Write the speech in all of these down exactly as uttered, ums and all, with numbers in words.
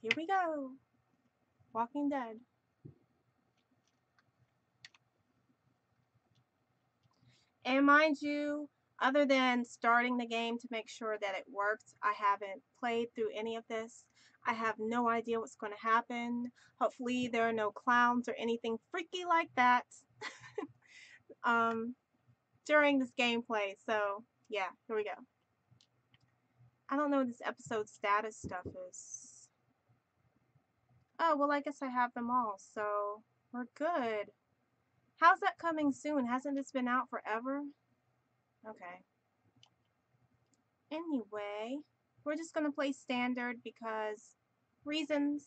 Here we go. Walking Dead. And mind you, other than starting the game to make sure that it works, I haven't played through any of this. I have no idea what's going to happen. Hopefully there are no clowns or anything freaky like that um, during this gameplay. So yeah, here we go. I don't know what this episode status stuff is. Oh, well, I guess I have them all, so we're good. How's that coming soon? Hasn't this been out forever? Okay. Anyway, we're just going to play standard because reasons.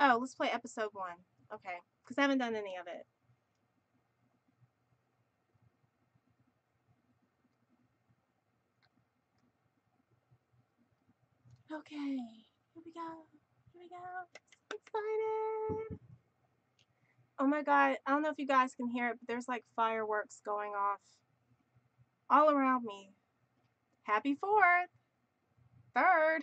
Oh, let's play episode one. Okay, because I haven't done any of it. Okay, here we go, here we go, excited! Oh my god, I don't know if you guys can hear it, but there's like fireworks going off all around me. Happy fourth! Third!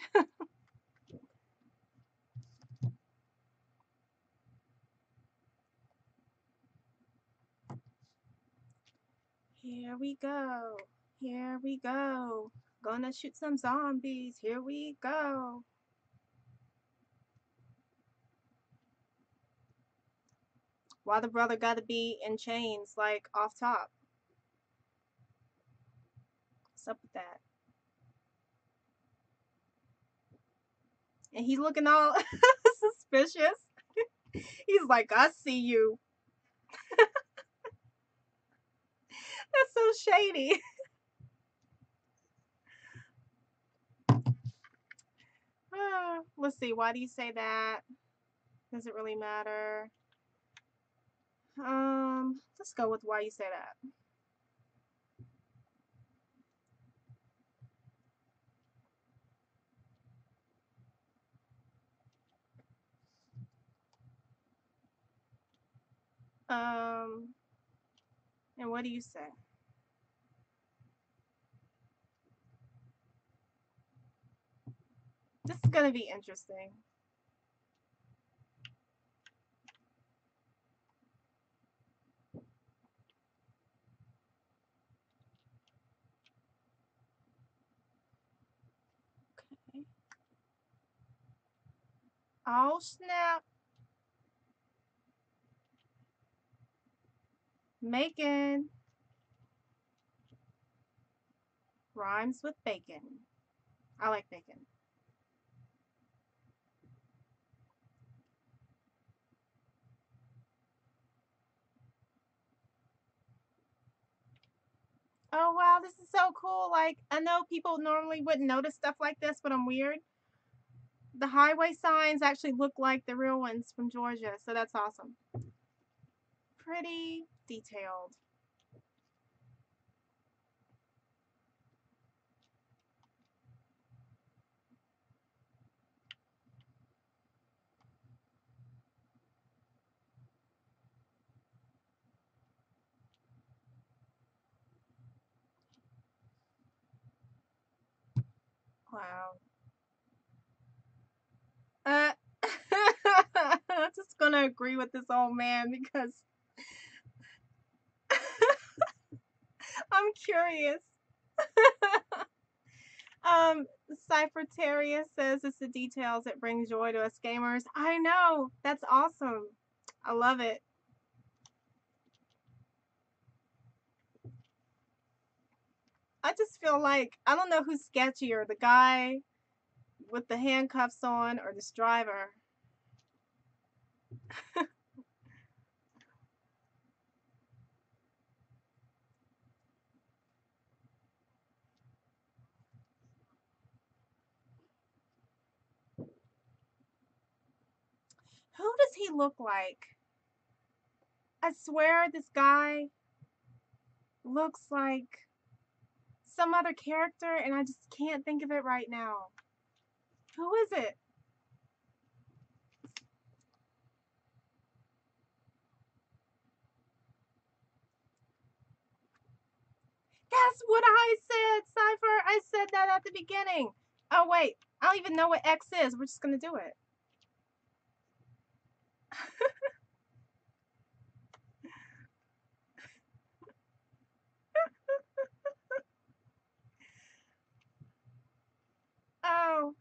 Here we go, here we go. Gonna shoot some zombies. Here we go. Why the brother gotta be in chains, like off top? What's up with that? And he's looking all suspicious. He's like, I see you. That's so shady. Uh, let's see, why do you say that? Does it really matter? Um, let's go with why you say that. Um, and what do you say? This is going to be interesting. Okay. Oh, snap. Making rhymes with bacon. I like bacon. Oh, wow, this is so cool. Like, I know people normally wouldn't notice stuff like this, but I'm weird. The highway signs actually look like the real ones from Georgia, so that's awesome. Pretty detailed. Wow. Uh, I'm just going to agree with this old man because I'm curious. um, Cyphertaria says it's the details that bring joy to us gamers. I know. That's awesome. I love it. I just feel like, I don't know who's sketchier, the guy with the handcuffs on or this driver. Who does he look like? I swear this guy looks like some other character, and I just can't think of it right now. Who is it? That's what I said, Cypher. I said that at the beginning. Oh, wait. I don't even know what X is. We're just going to do it. Oh.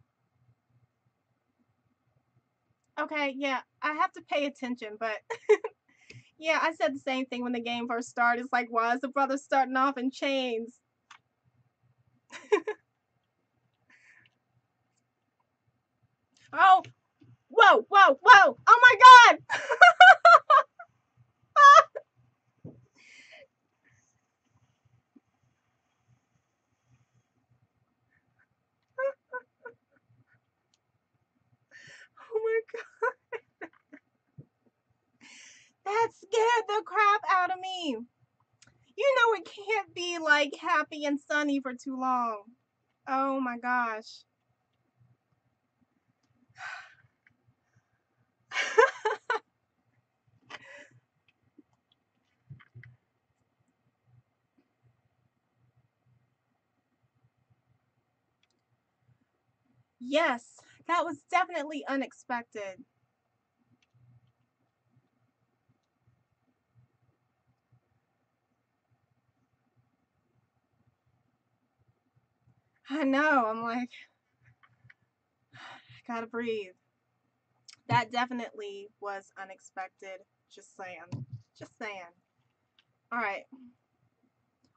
Okay, yeah. I have to pay attention, but... Yeah, I said the same thing when the game first started. It's like, why is the brother starting off in chains? Oh! Whoa, whoa, whoa! Oh my god! Oh my god! That scared the crap out of me. You know it can't be like happy and sunny for too long. Oh my gosh. Yes, that was definitely unexpected. I know, I'm like, I gotta breathe. That definitely was unexpected. Just saying. Just saying. All right.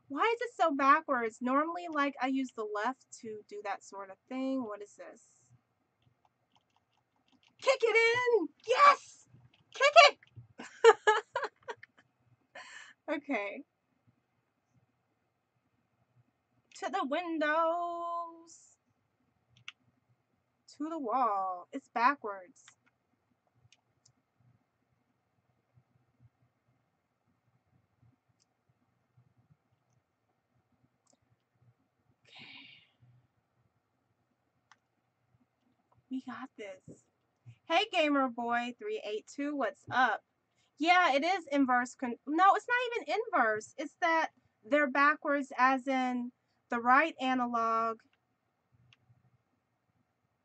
Why is it so backwards? Normally, like, I use the left to do that sort of thing. What is this? Kick it in! Yes! Kick it! Okay. To the windows. To the wall. It's backwards. We got this. Hey, Gamer Boy three eight two, what's up? Yeah, it is inverse. Con no, it's not even inverse. It's that they're backwards, as in the right analog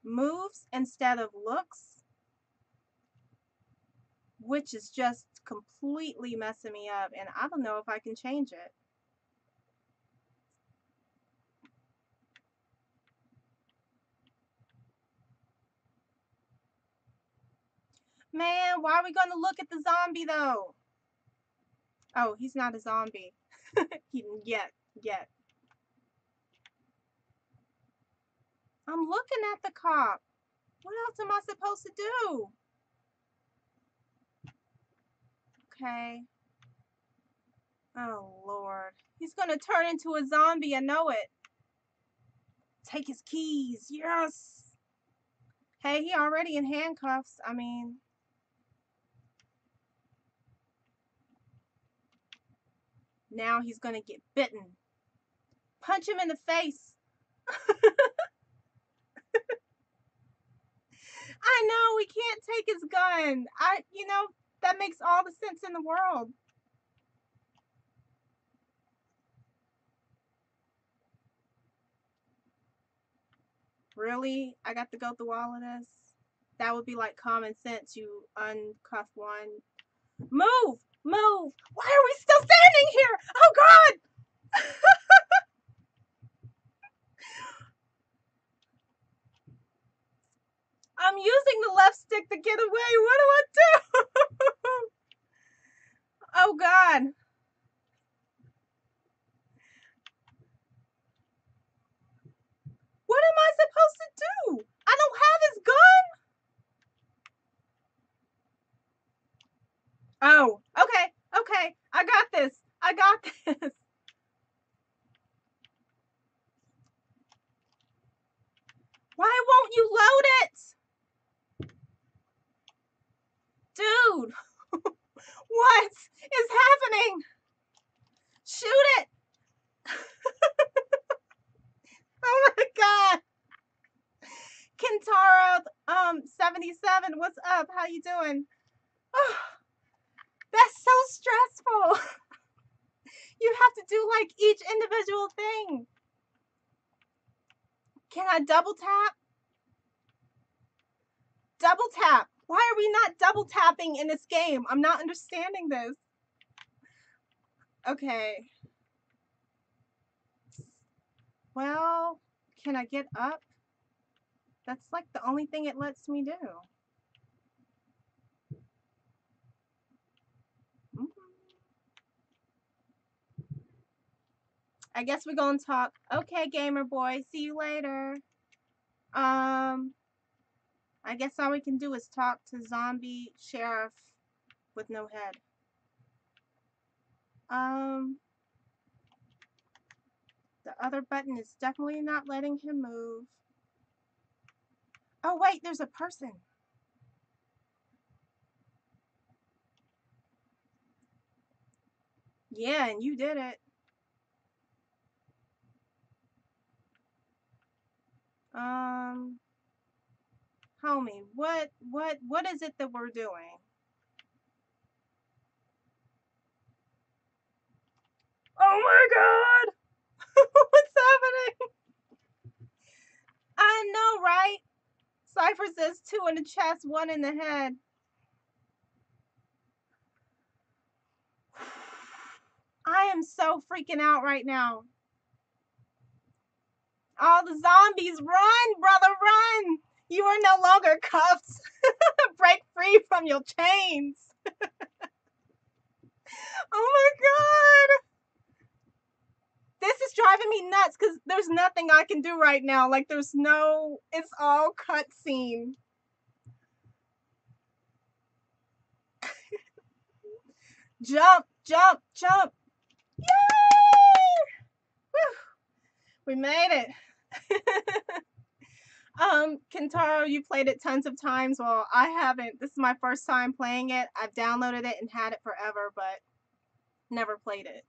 moves instead of looks, which is just completely messing me up, and I don't know if I can change it. Man, why are we going to look at the zombie, though? Oh, he's not a zombie. Yet, yet. I'm looking at the cop. What else am I supposed to do? Okay. Oh, Lord. He's going to turn into a zombie. I know it. Take his keys. Yes. Hey, he already in handcuffs. I mean... Now he's going to get bitten. Punch him in the face. I know, we can't take his gun. I, you know, that makes all the sense in the world. Really? I got to go through all of this? That would be like common sense. You uncuff one. Move! Move! Why are we still standing here? Oh God! I'm using the left stick to get away. What do I do? Oh God! What am I supposed to do? I don't have his gun. Oh, okay, okay. I got this. I got this. Why won't you load it? Dude, what is happening? Shoot it. Oh my God. Kentaro, um, seventy-seven, what's up? How you doing? Oh. That's so stressful. You have to do like each individual thing. Can I double tap? Double tap. Why are we not double tapping in this game? I'm not understanding this. Okay. Well, can I get up? That's like the only thing it lets me do. I guess we're gonna talk. Okay, gamer boy, see you later. Um, I guess all we can do is talk to zombie sheriff with no head. Um, the other button is definitely not letting him move. Oh wait, there's a person. Yeah, and you did it. Um, homie, what, what, what is it that we're doing? Oh my God! What's happening? I know, right? Cypher says two in the chest, one in the head. I am so freaking out right now. All the zombies, run, brother, run! You are no longer cuffed. Break free from your chains. Oh my God! This is driving me nuts because there's nothing I can do right now. Like there's no, it's all cutscene. Jump, jump, jump! Yay! Whew. We made it. um, Kentaro, you played it tons of times. Well, I haven't. This is my first time playing it. I've downloaded it and had it forever, but never played it.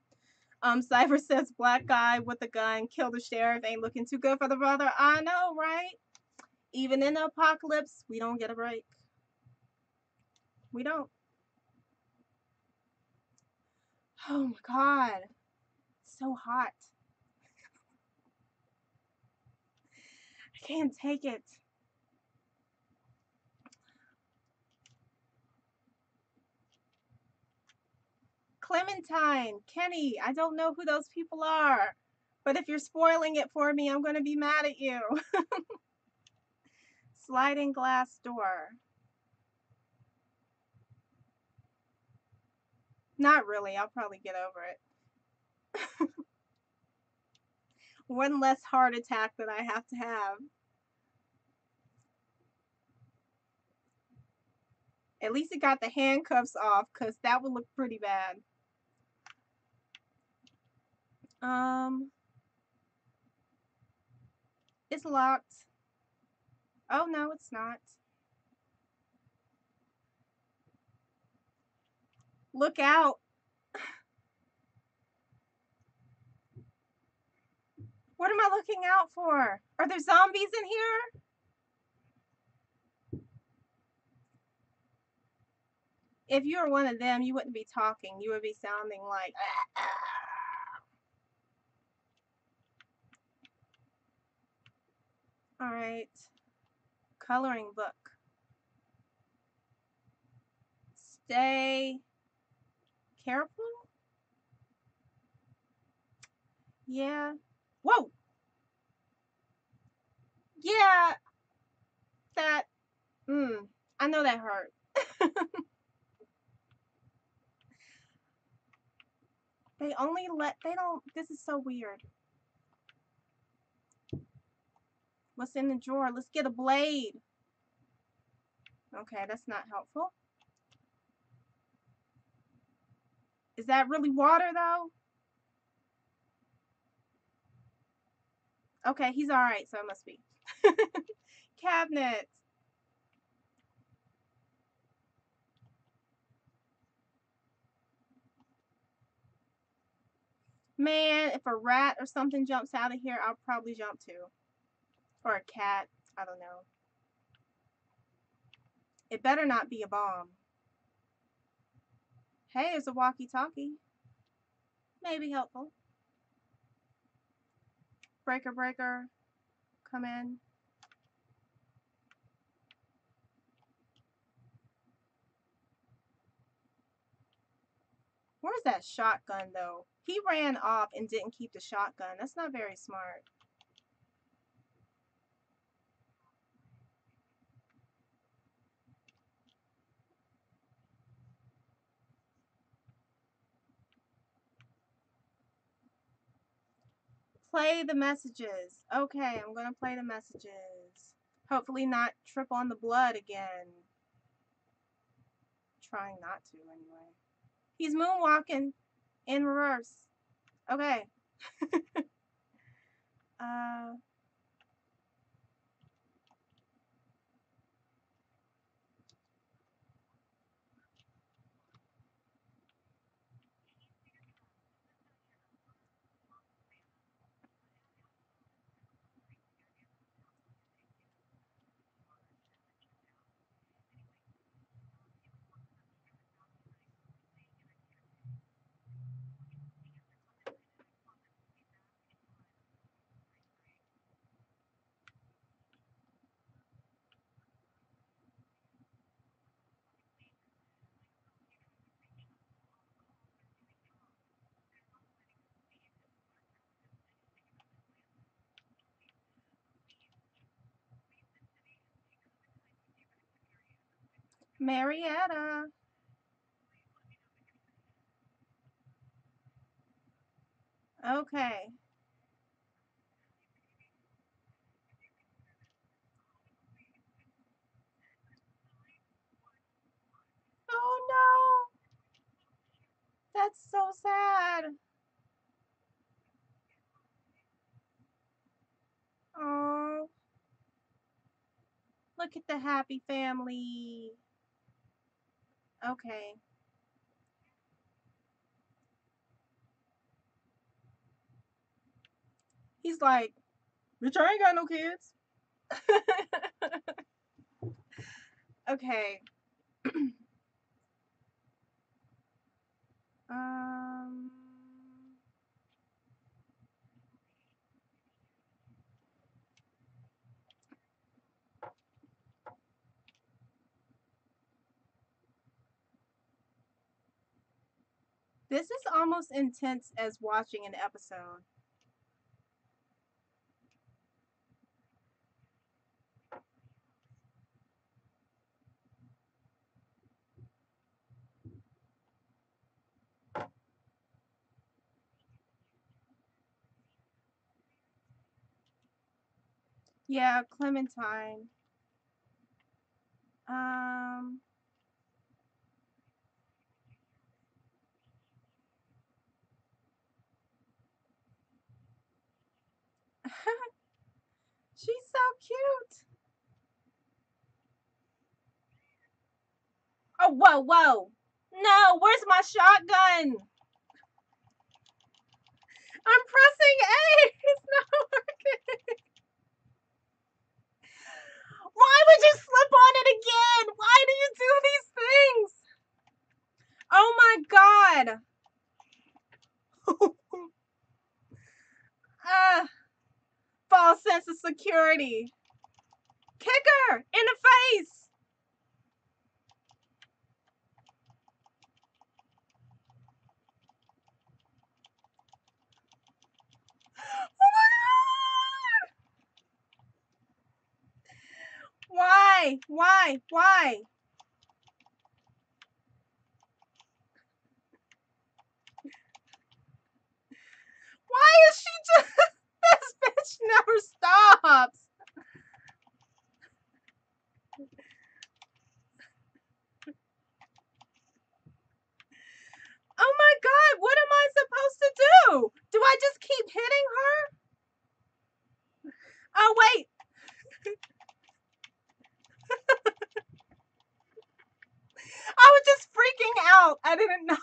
Um, Cypher says, black guy with a gun, kill the sheriff, ain't looking too good for the brother. I know, right? Even in the apocalypse, we don't get a break. We don't. Oh my God. It's so hot. Can't take it. Clementine, Kenny, I don't know who those people are, but if you're spoiling it for me, I'm going to be mad at you. Sliding glass door. Not really. I'll probably get over it. One less heart attack that I have to have. At least it got the handcuffs off, because that would look pretty bad. Um, it's locked. Oh, no, it's not. Look out. What am I looking out for? Are there zombies in here? If you were one of them, you wouldn't be talking. You would be sounding like... Ah, ah. All right. Coloring book. Stay careful? Yeah. Whoa! Yeah, that, mm, I know that hurt. They only let, they don't, this is so weird. What's in the drawer? Let's get a blade. Okay, that's not helpful. Is that really water though? Okay, he's all right, so it must be. Cabinets. Man, if a rat or something jumps out of here, I'll probably jump too. Or a cat. I don't know. It better not be a bomb. Hey, there's a walkie-talkie. Maybe helpful. Breaker, breaker, come in. Where's that shotgun, though? He ran off and didn't keep the shotgun. That's not very smart. Play the messages. Okay, I'm gonna play the messages. Hopefully not trip on the blood again. Trying not to, anyway. He's moonwalking in reverse. Okay. uh, Marietta. Okay. Oh no. That's so sad. Oh. Look at the happy family. Okay. He's like, bitch, I ain't got no kids. Okay. um. This is almost intense as watching an episode. Yeah, Clementine. Um... She's so cute. Oh, whoa, whoa. No, where's my shotgun? I'm pressing A. It's not working. Why would you slip on it again? Why do you do these things? Oh, my God. Ah. uh. False sense of security. Kick her in the face. Oh my God! Why? Why? Why? Why is she just... This bitch never stops. Oh my God, what am I supposed to do? Do I just keep hitting her? Oh wait. I was just freaking out. I didn't know.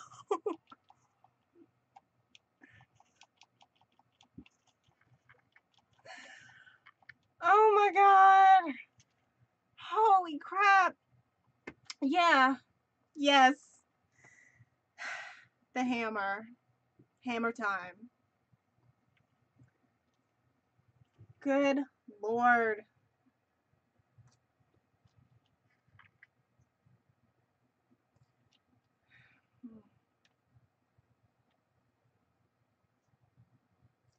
Oh my God. Holy crap. Yeah. Yes. The hammer. Hammer time. Good Lord.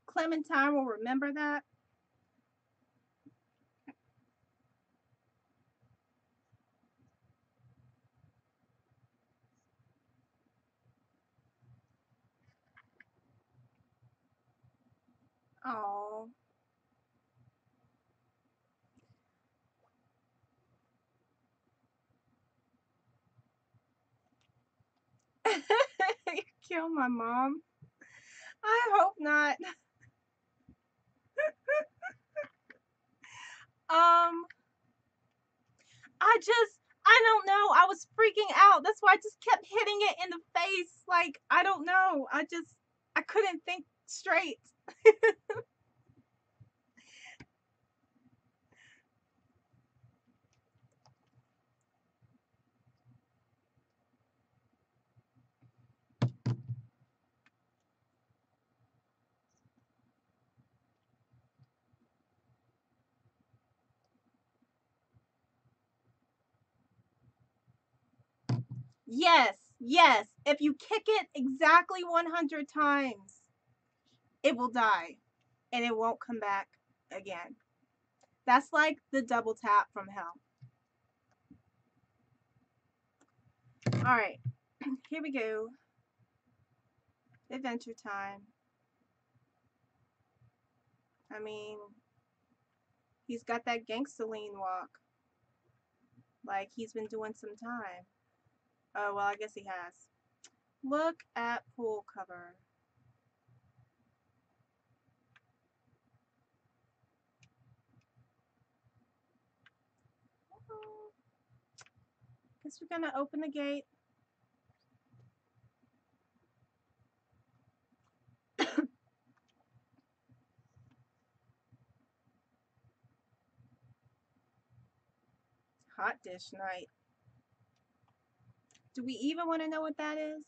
Clementine will remember that. Oh. You killed my mom. I hope not. um I just I don't know. I was freaking out. That's why I just kept hitting it in the face. Like, I don't know. I just I couldn't think straight. Yes, yes. If you kick it exactly one hundred times, it will die and it won't come back again. That's like the double tap from hell. All right, here we go. Adventure time. I mean, he's got that gangster lean walk. Like he's been doing some time. Oh, well, I guess he has. Look at pool cover. Guess we're gonna open the gate. Hot dish night. Do we even want to know what that is?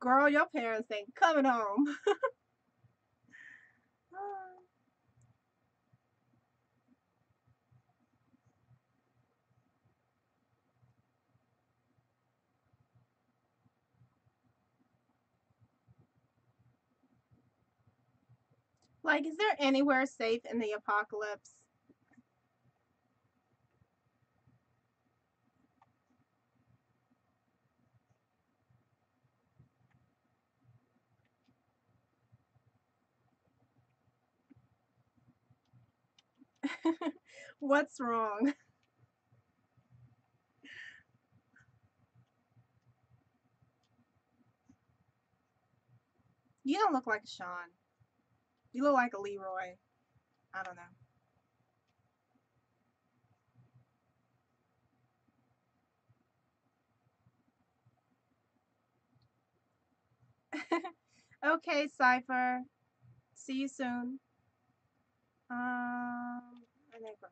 Girl, your parents ain't coming home. Like, is there anywhere safe in the apocalypse? What's wrong? You don't look like Sean. You look like a Leroy. I don't know. Okay, Cypher. See you soon. Um, I think we're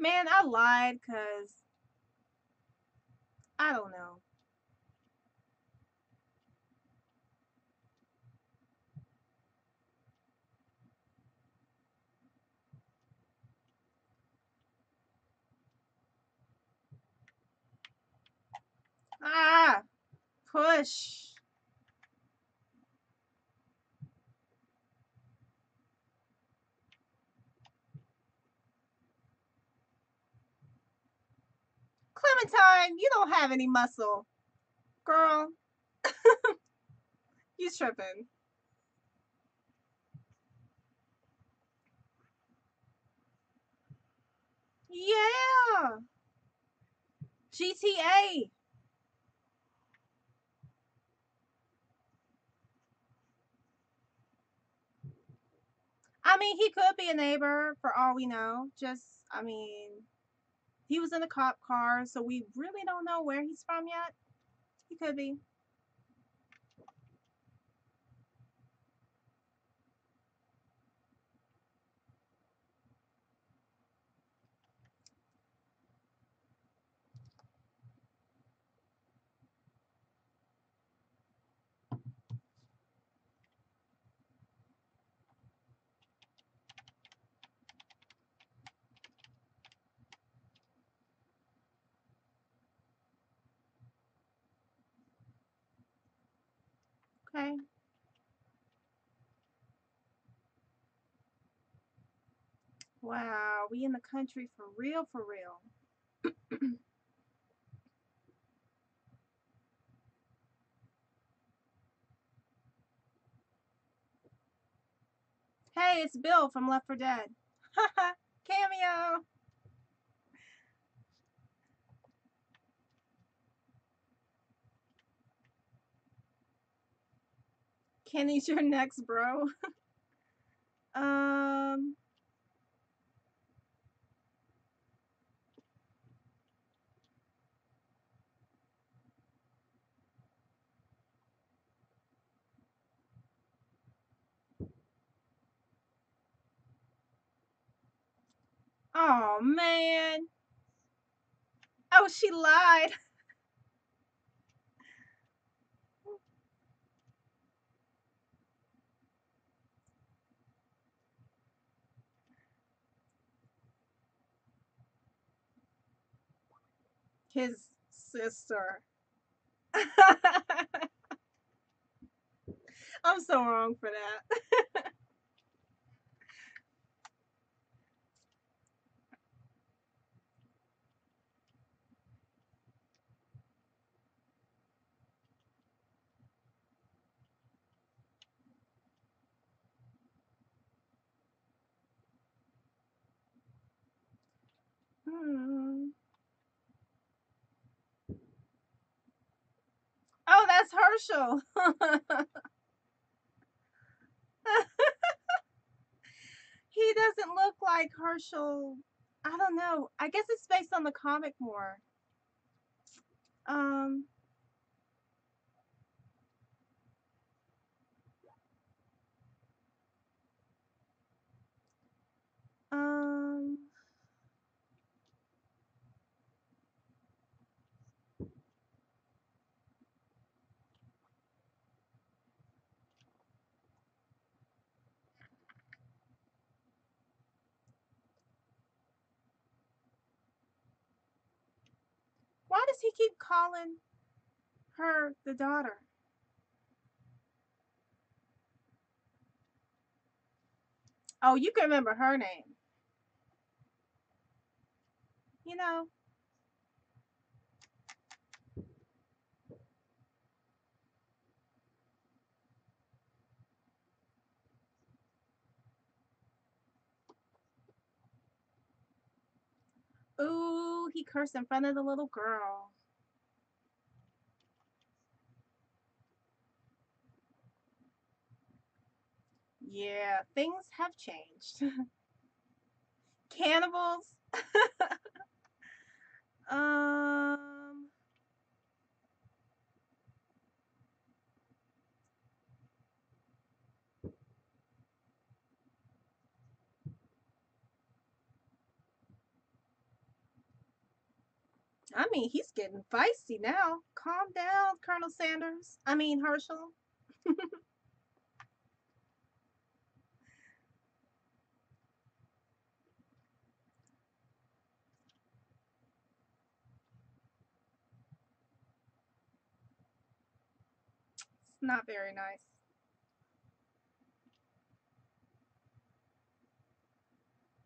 Man, I lied because I don't know. Ah, push. Clementine, you don't have any muscle. Girl, you tripping. Yeah. G T A. I mean, he could be a neighbor for all we know. Just, I mean... He was in a cop car, so we really don't know where he's from yet. He could be. Okay. Wow, we in the country for real, for real. Hey, it's Bill from Left four Dead. Cameo! Kenny's your next bro. um... Oh man. Oh, she lied. His sister. I'm so wrong for that. Oh, that's Hershel. He doesn't look like Hershel. I don't know. I guess it's based on the comic more. Um. Um. Why does he keep calling her the daughter? Oh, you can remember her name. You know. Ooh, he cursed in front of the little girl. Yeah, things have changed. Cannibals. um, I mean, he's getting feisty now. Calm down, Colonel Sanders. I mean, Hershel. It's not very nice.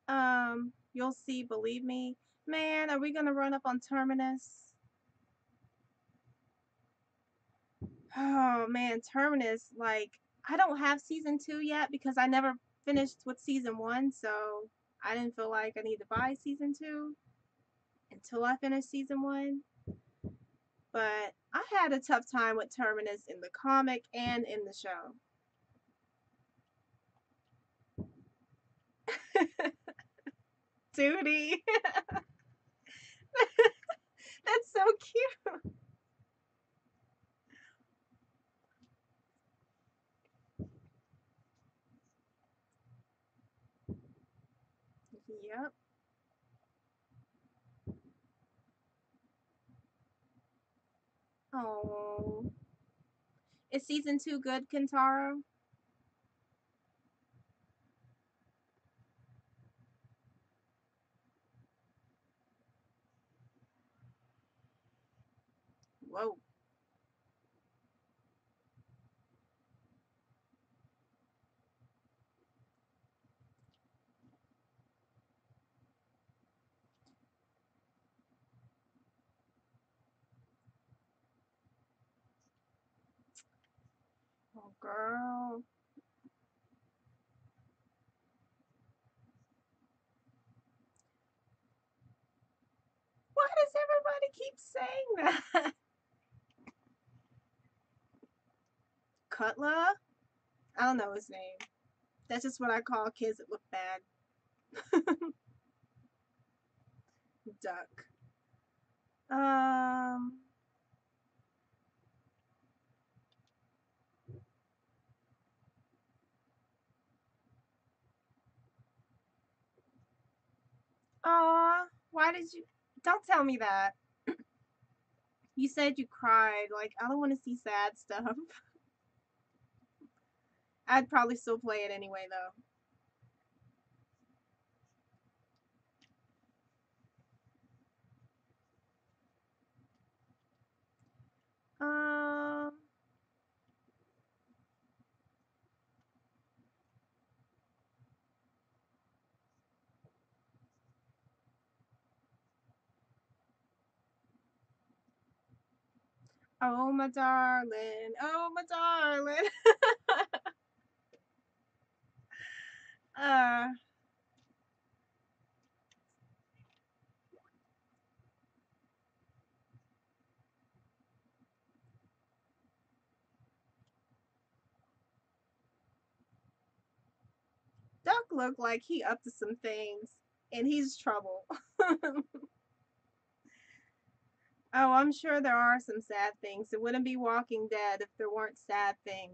Um, you'll see, believe me. Man, are we gonna run up on Terminus? Oh man, Terminus, like, I don't have season two yet because I never finished with season one, so I didn't feel like I need to buy season two until I finish season one. But I had a tough time with Terminus in the comic and in the show. Duty. That's so cute. Yep. Oh. Is season two good, Kentaro? Whoa. girl. Why does everybody keep saying that? Cutler? I don't know his name. That's just what I call kids that look bad. Duck. Um... Aw, why did you... Don't tell me that. You said you cried. Like, I don't want to see sad stuff. I'd probably still play it anyway, though. Um, oh, my darling. Oh, my darling. uh, Doug looked like he up to some things, and he's trouble. Oh, I'm sure there are some sad things. It wouldn't be Walking Dead if there weren't sad things.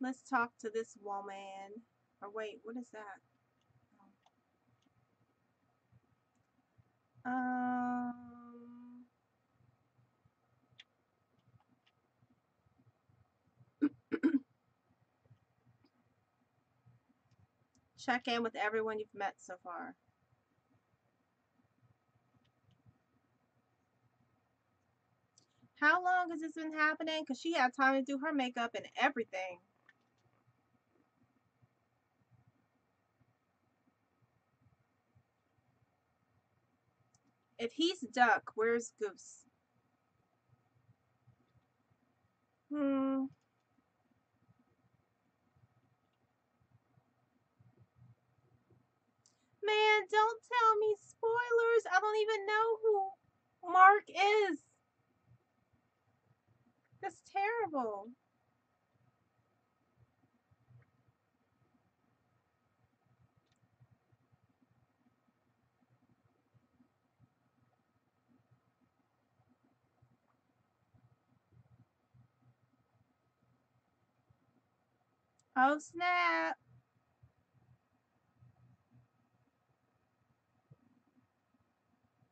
Let's talk to this woman. Or wait, what is that? Um... Check in with everyone you've met so far. How long has this been happening? Because she had time to do her makeup and everything. If he's Duck, where's Goose? Hmm... Man, don't tell me spoilers. I don't even know who Mark is. That's terrible. Oh, snap.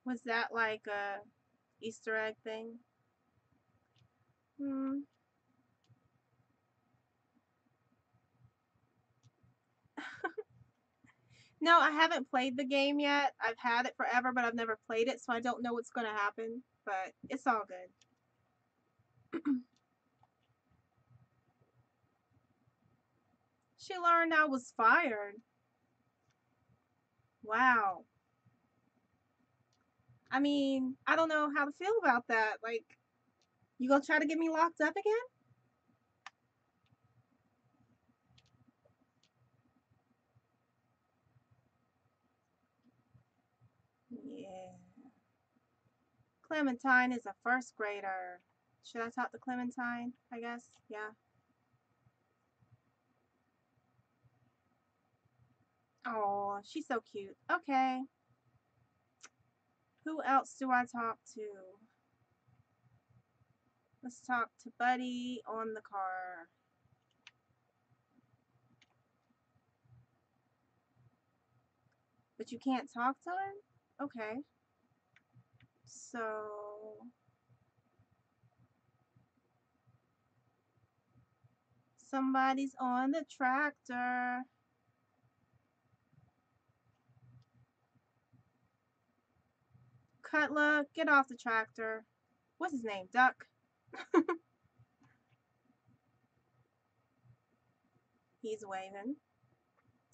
Was that like a Easter egg thing? Hmm. No, I haven't played the game yet. I've had it forever, but I've never played it, so I don't know what's going to happen, but it's all good. She learned I was fired. Wow. I mean, I don't know how to feel about that. Like, you gonna try to get me locked up again? Yeah. Clementine is a first grader. Should I talk to Clementine, I guess? Yeah. Oh, she's so cute. Okay. Who else do I talk to? Let's talk to Buddy on the car. But you can't talk to him? Okay. So... somebody's on the tractor. Cutler, get off the tractor. What's his name? Duck. He's waving.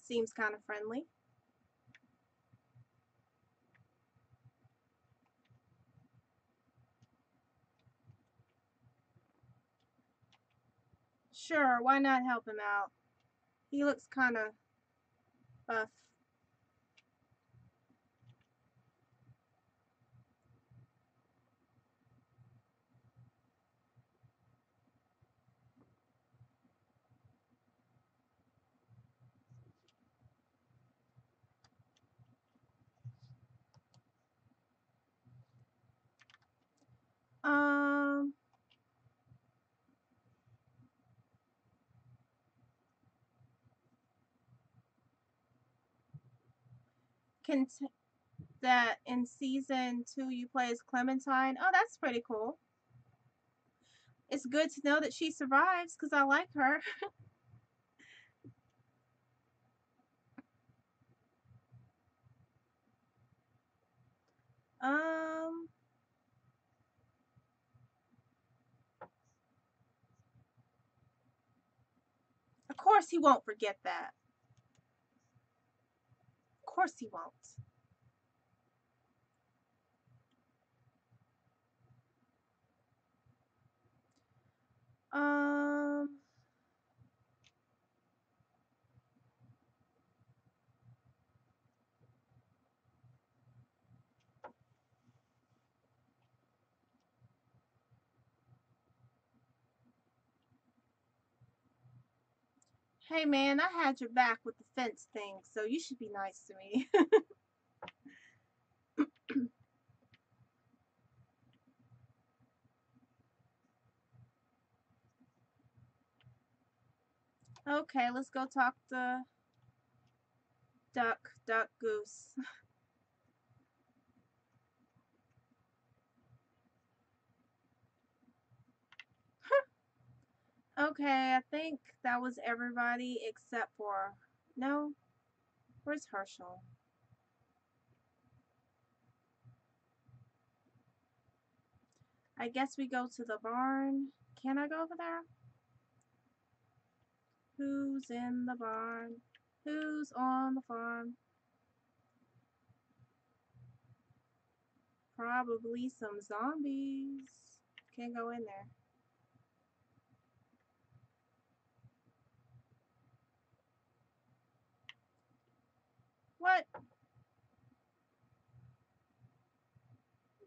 Seems kind of friendly. Sure, why not help him out? He looks kind of buff. Um, can t that in season two you play as Clementine. Oh, that's pretty cool. It's good to know that she survives because I like her. um. Of course he won't forget that. Of course he won't. Um, Hey man, I had your back with the fence thing, so you should be nice to me. Okay, let's go talk to Duck, Duck Goose. Okay, I think that was everybody except for, no, where's Hershel? I guess we go to the barn. Can I go over there? Who's in the barn? Who's on the farm? Probably some zombies. Can't go in there. What?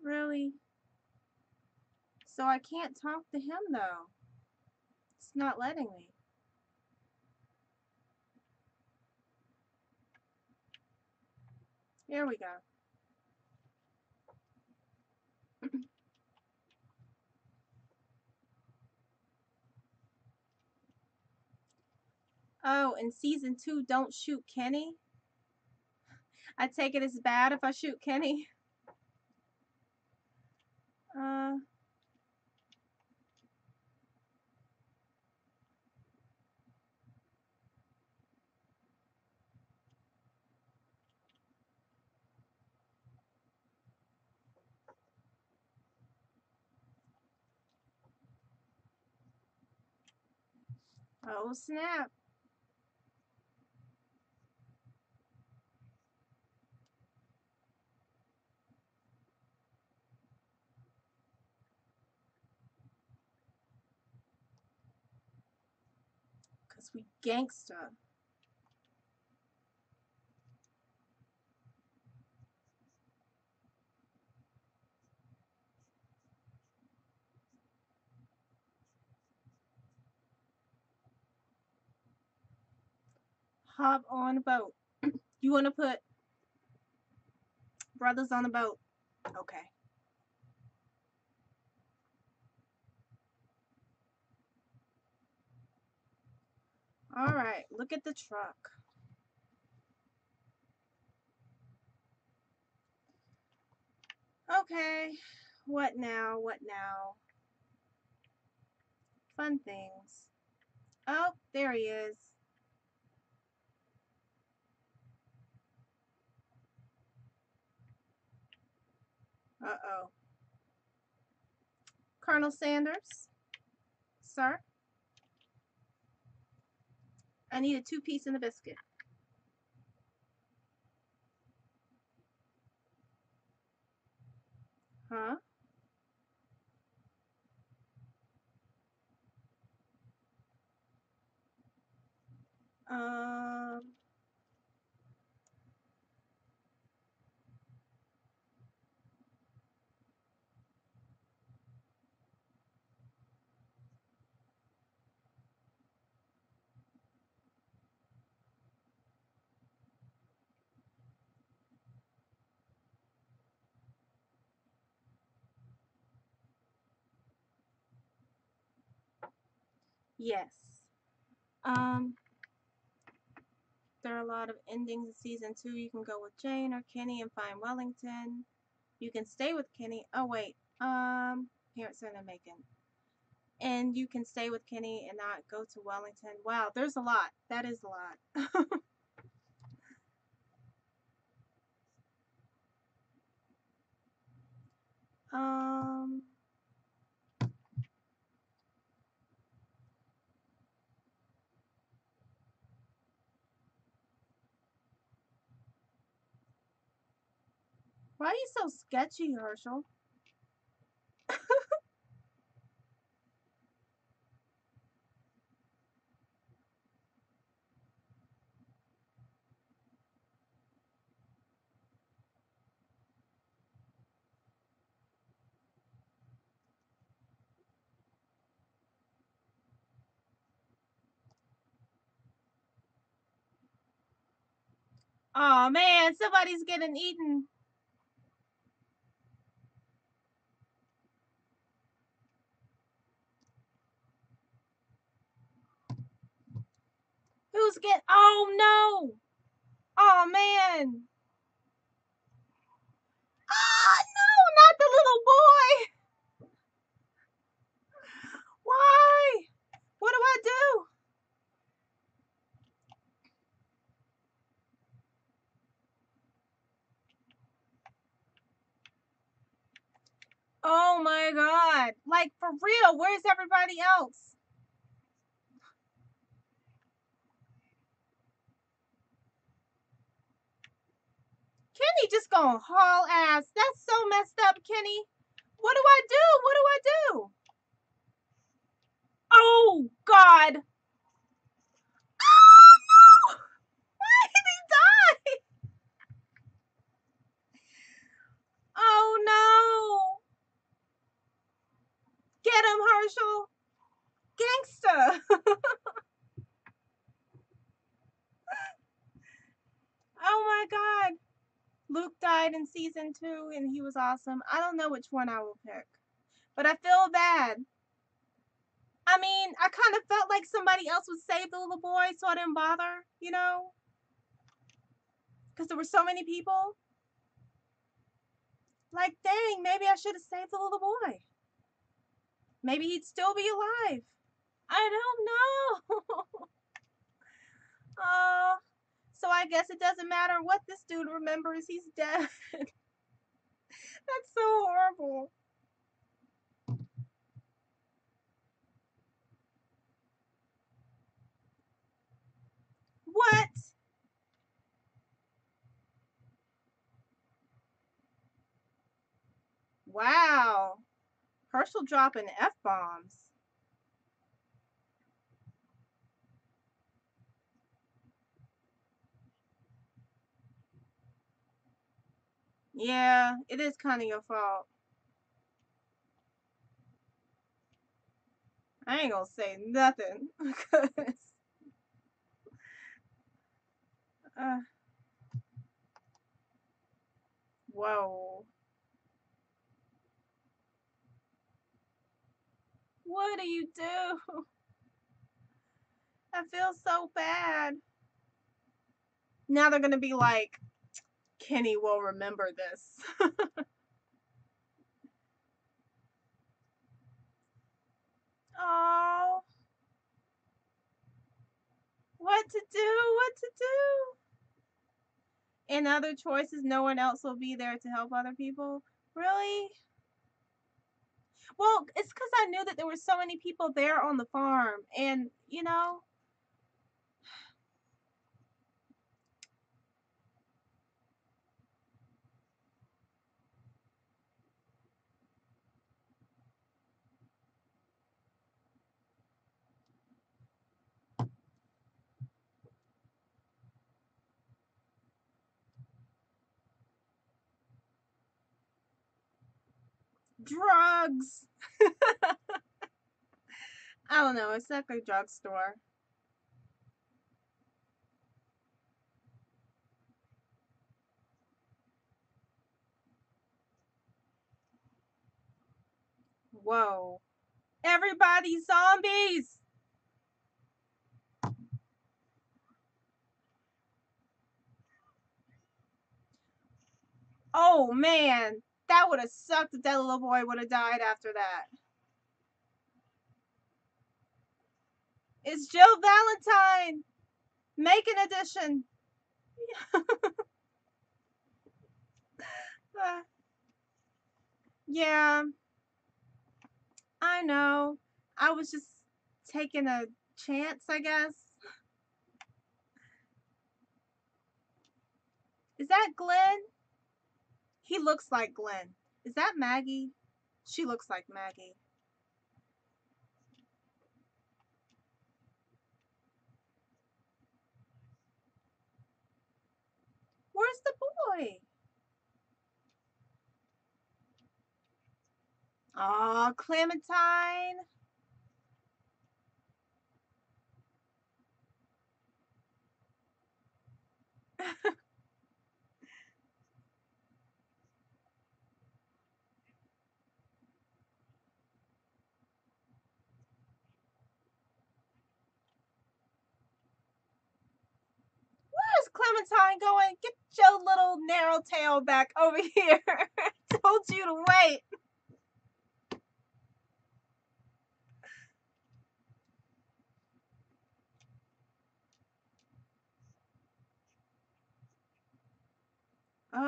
Really? So I can't talk to him though. It's not letting me. Here we go. Oh, in season two, don't shoot Kenny? I take it as bad if I shoot Kenny. Uh, oh, snap. We gangster. Hop on a boat. You want to put brothers on a boat? Okay. All right, look at the truck. Okay, what now? What now? Fun things. Oh, there he is. Uh-oh. Colonel Sanders, sir? I need a two-piece and a biscuit. Huh? Yes. Um, there are a lot of endings in season two. You can go with Jane or Kenny and find Wellington. You can stay with Kenny. Oh, wait. Um, parents in Macon. And you can stay with Kenny and not go to Wellington. Wow, there's a lot. That is a lot. um... Why are you so sketchy, Hershel? Oh man, somebody's getting eaten. Who's get? Oh no! Oh man! Ah no! Not the little boy! Why? What do I do? Oh my god! Like for real, where's everybody else? Kenny just gonna haul ass. That's so messed up, Kenny. What do I do? What do I do? Oh, God. Oh, no. Why did he die? Oh, no. Get him, Hershel. Gangster. Oh, my God. Luke died in season two, and he was awesome. I don't know which one I will pick, but I feel bad. I mean, I kind of felt like somebody else would save the little boy, so I didn't bother, you know? Because there were so many people. Like, dang, maybe I should have saved the little boy. Maybe he'd still be alive. I don't know. Oh. uh, So I guess it doesn't matter what this dude remembers, he's dead. That's so horrible. What? Wow. Hershel dropping F-bombs. Yeah, it is kind of your fault. I ain't gonna say nothing because uh, whoa. What do you do? I feel so bad. Now they're gonna be like, Kenny will remember this. Oh, what to do? What to do? And other choices, no one else will be there to help other people. Really? Well, it's because I knew that there were so many people there on the farm, and you know. Drugs. I don't know. It's like a drugstore. Whoa! Everybody zombies! Oh, man. That would have sucked if that little boy would have died after that. It's Jill Valentine. Make an addition. Yeah. I know. I was just taking a chance, I guess. Is that Glenn? He looks like Glenn. Is that Maggie? She looks like Maggie. Where's the boy? Aw, Clementine. Clementine going, get your little narrow tail back over here. Told you to wait. Oh.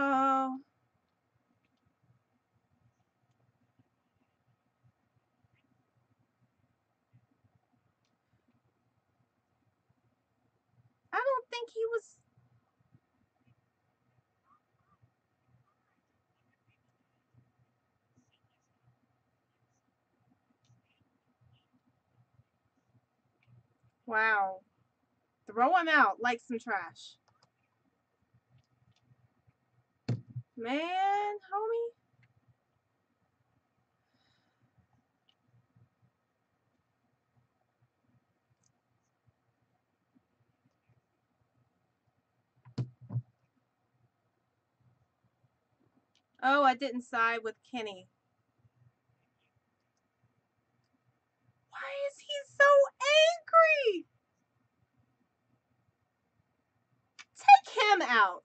I don't think he was. Wow. Throw him out like some trash. Man, homie. Oh, I didn't side with Kenny. Why is he so angry? Take him out.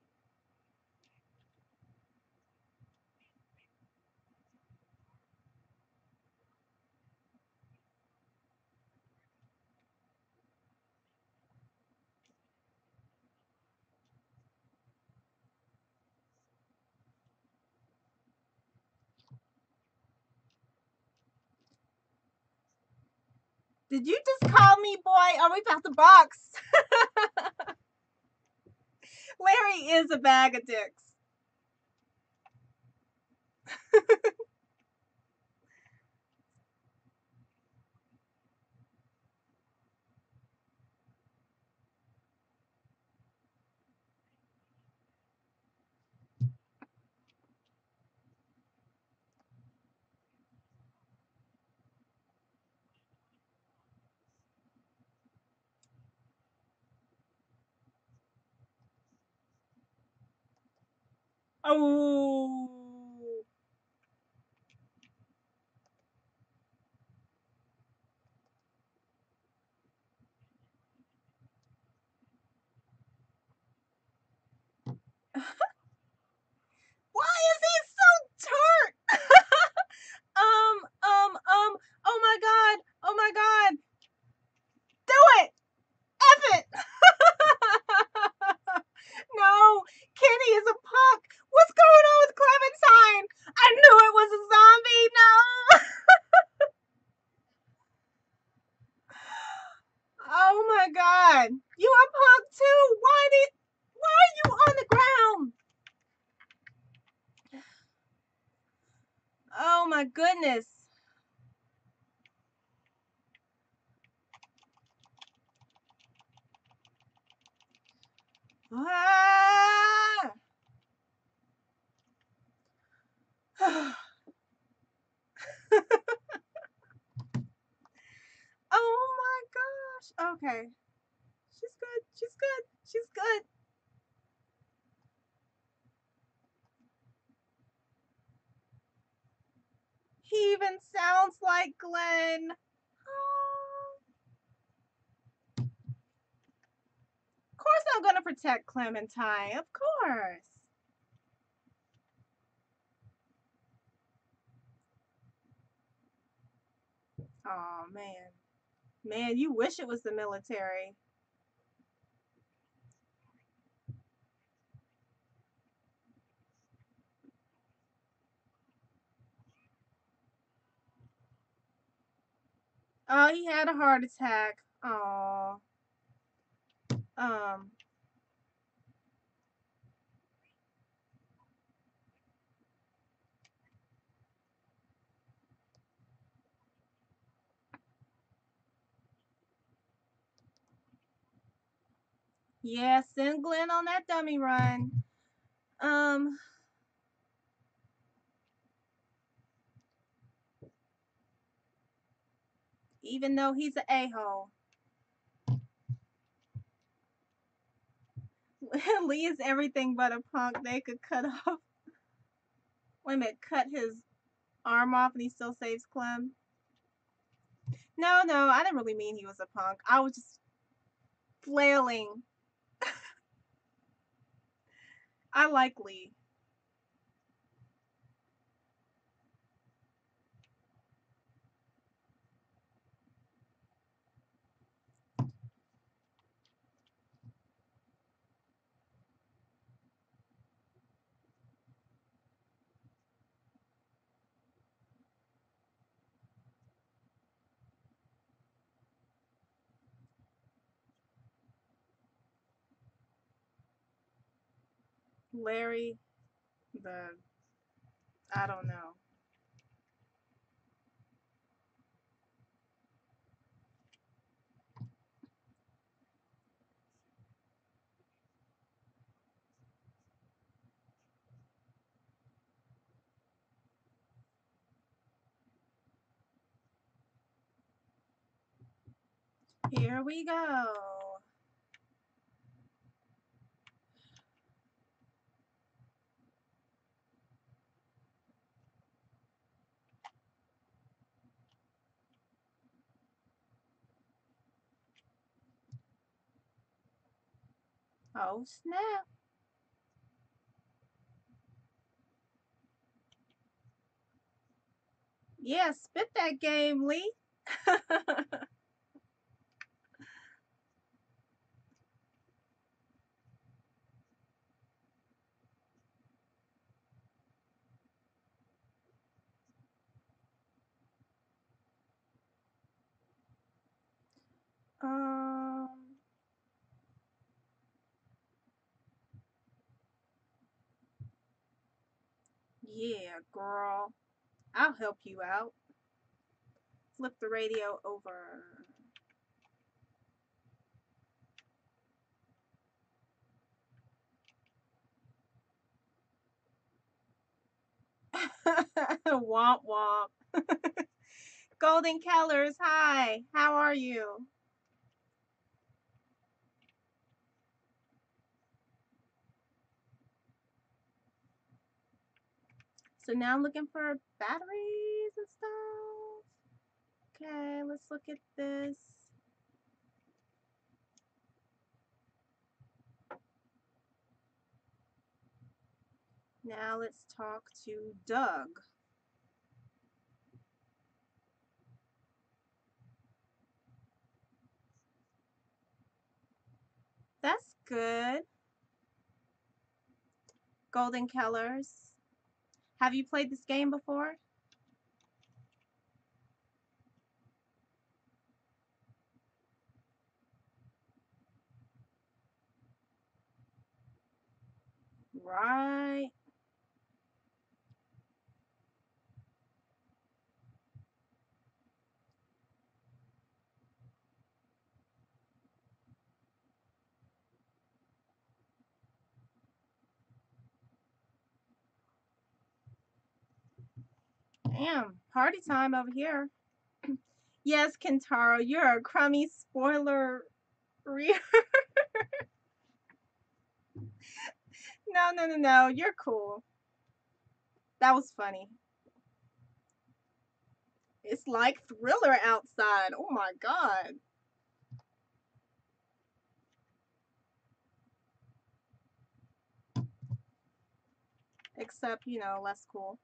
Did you just call me, boy? Are we about to box? Larry is a bag of dicks. Oh. Why is he so tart? um, um, um, oh my God, oh my God. Do it. F it. No, Kenny is a punk. What's going on with Clementine? I knew it was a zombie. No. Oh my God. You a punk too? Why did why are you on the ground? Oh my goodness. Ah! Oh my gosh. Okay. She's good. She's good. She's good. He even sounds like Glenn. Oh. Of course I'm going to protect Clementine. Of course. Oh, man. Man, you wish it was the military. Oh, he had a heart attack. Aw. Um. Yeah, send Glenn on that dummy run. Um. Even though he's an a-hole. Lee is everything but a punk. They could cut off. Wait a minute, cut his arm off and he still saves Clem? No, no, I didn't really mean he was a punk. I was just flailing. I like Lee. Larry, the, I don't know. Here we go. Oh, snap. Yeah, spit that game, Lee. um. Yeah, girl. I'll help you out. Flip the radio over. Womp womp. Golden Kellers, hi. How are you? So now I'm looking for batteries and stuff. Okay, let's look at this. Now let's talk to Doug. That's good. Golden Kellers. Have you played this game before? Right. Damn, party time over here. Yes, Kentaro, you're a crummy spoiler reader. No, no, no, no, you're cool. That was funny. It's like Thriller outside. Oh my God. Except, you know, less cool.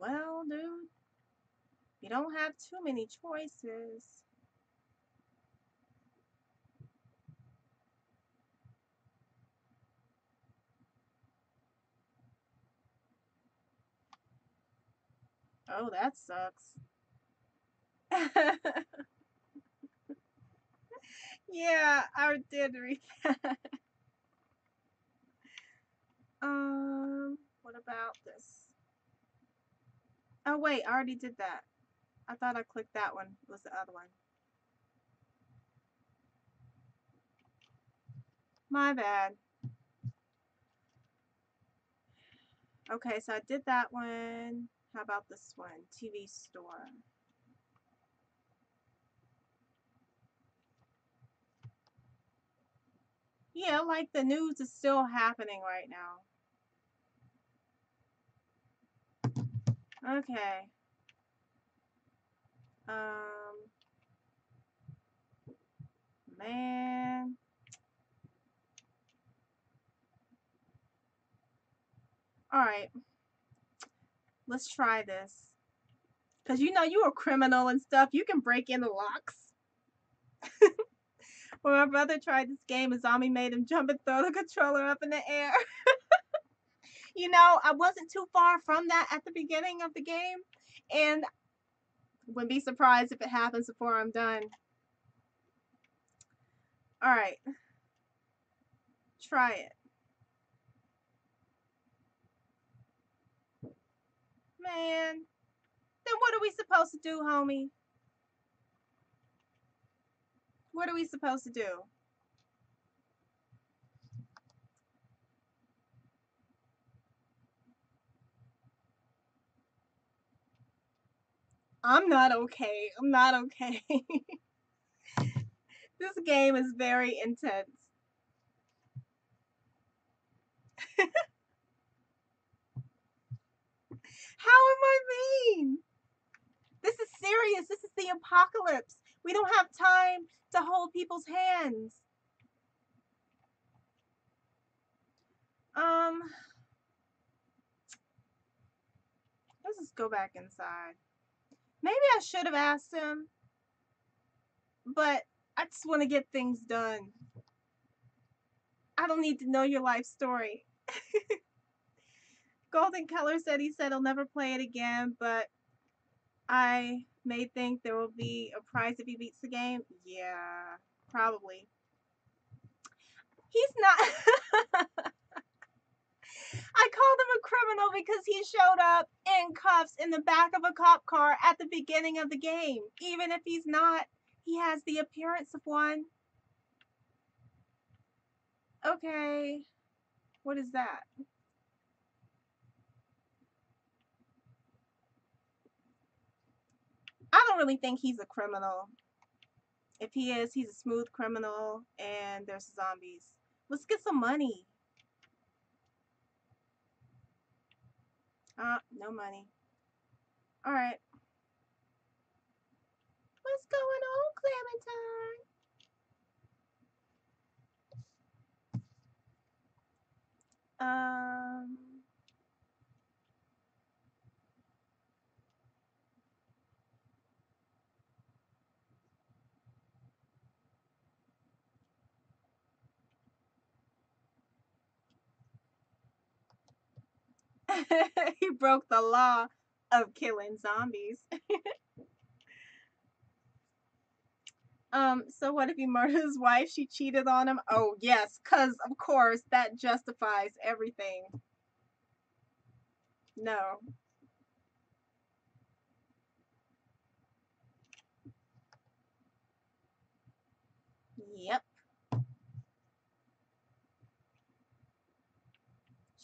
Well, dude, you don't have too many choices. Oh, that sucks. Yeah, I did read that. Um, what about this? Oh, wait, I already did that. I thought I clicked that one. It was the other one. My bad. Okay, so I did that one. How about this one? T V store. Yeah, like the news is still happening right now. Okay. Um, man. All right. Let's try this. Because you know you're a criminal and stuff. You can break in the locks. When my brother tried this game, a zombie made him jump and throw the controller up in the air. You know, I wasn't too far from that at the beginning of the game. And wouldn't be surprised if it happens before I'm done. Alright. Try it. Man. Then what are we supposed to do, homie? What are we supposed to do? I'm not okay. I'm not okay. This game is very intense. How am I mean? This is serious. This is the apocalypse. We don't have time to hold people's hands. Um, let's just go back inside. Maybe I should have asked him, but I just want to get things done. I don't need to know your life story. Golden Keller said he said he'll never play it again, but I may think there will be a prize if he beats the game. Yeah, probably. He's not. I called him a criminal because he showed up in cuffs in the back of a cop car at the beginning of the game. Even if he's not, he has the appearance of one. Okay. What is that? I don't really think he's a criminal. If he is, he's a smooth criminal and there's zombies. Let's get some money. Uh, no money. All right. What's going on, Clementine? Um. He broke the law of killing zombies. um, so what if he murdered his wife? She cheated on him? Oh, yes, because, of course, that justifies everything. No. Yep.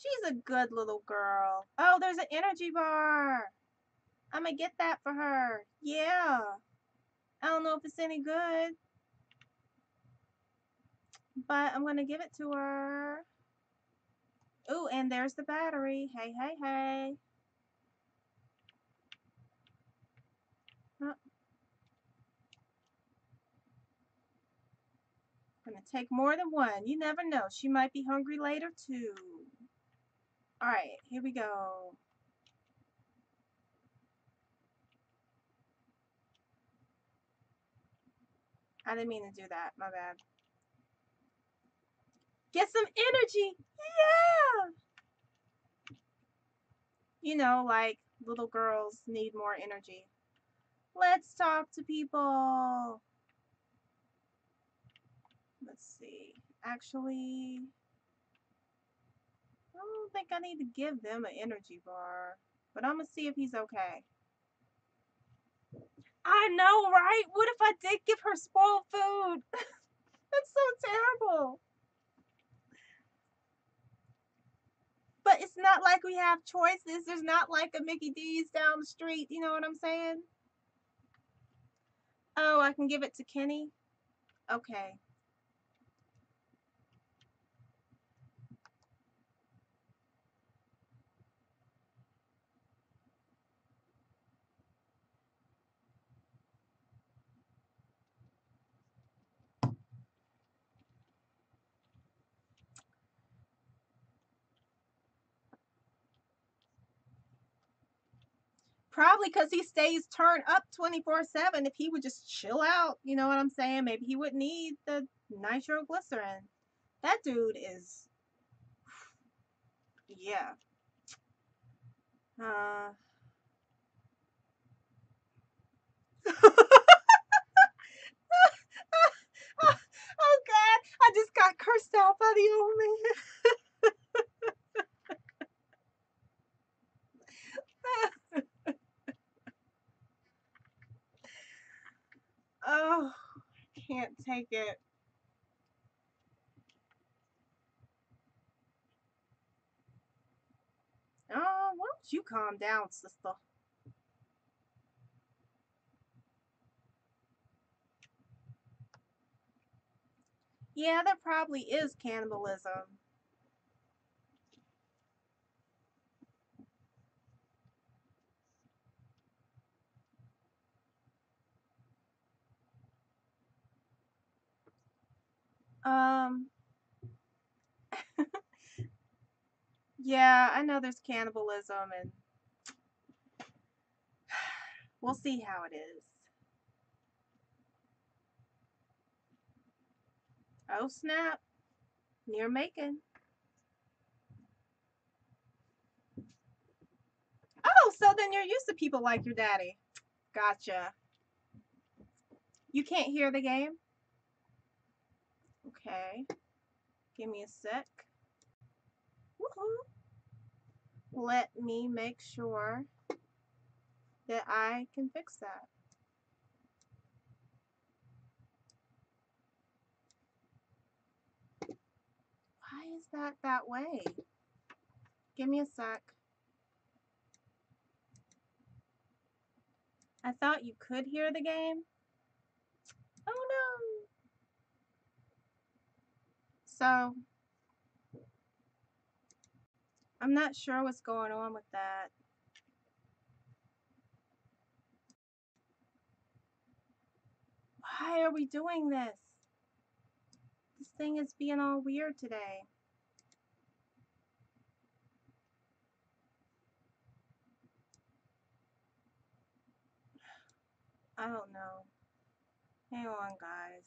She's a good little girl. Oh, there's an energy bar. I'm going to get that for her. Yeah. I don't know if it's any good, but I'm going to give it to her. Oh, and there's the battery. Hey, hey, hey. Oh. I'm going to take more than one. You never know. She might be hungry later, too. All right, here we go. I didn't mean to do that. My bad. Get some energy. Yeah. You know, like little girls need more energy. Let's talk to people. Let's see. Actually, I don't think I need to give them an energy bar, but I'm gonna see if he's okay. I know, right? What if I did give her spoiled food? That's so terrible. But it's not like we have choices. There's not like a Mickey D's down the street. You know what I'm saying? Oh, I can give it to Kenny? Okay. Probably because he stays turned up twenty-four seven. If he would just chill out, you know what I'm saying? Maybe he wouldn't need the nitroglycerin. That dude is... Yeah. Uh... Oh, God. I just got cursed out by the old man. Oh, I can't take it. Oh, why don't you calm down, sister? Yeah, there probably is cannibalism. Um, yeah, I know there's cannibalism, and we'll see how it is. Oh, snap. Near Macon. Oh, so then you're used to people like your daddy. Gotcha. You can't hear the game? Okay, give me a sec. Woohoo! Let me make sure that I can fix that. Why is that that way? Give me a sec. I thought you could hear the game. Oh no! So, I'm not sure what's going on with that. Why are we doing this? This thing is being all weird today. I don't know. Hang on, guys.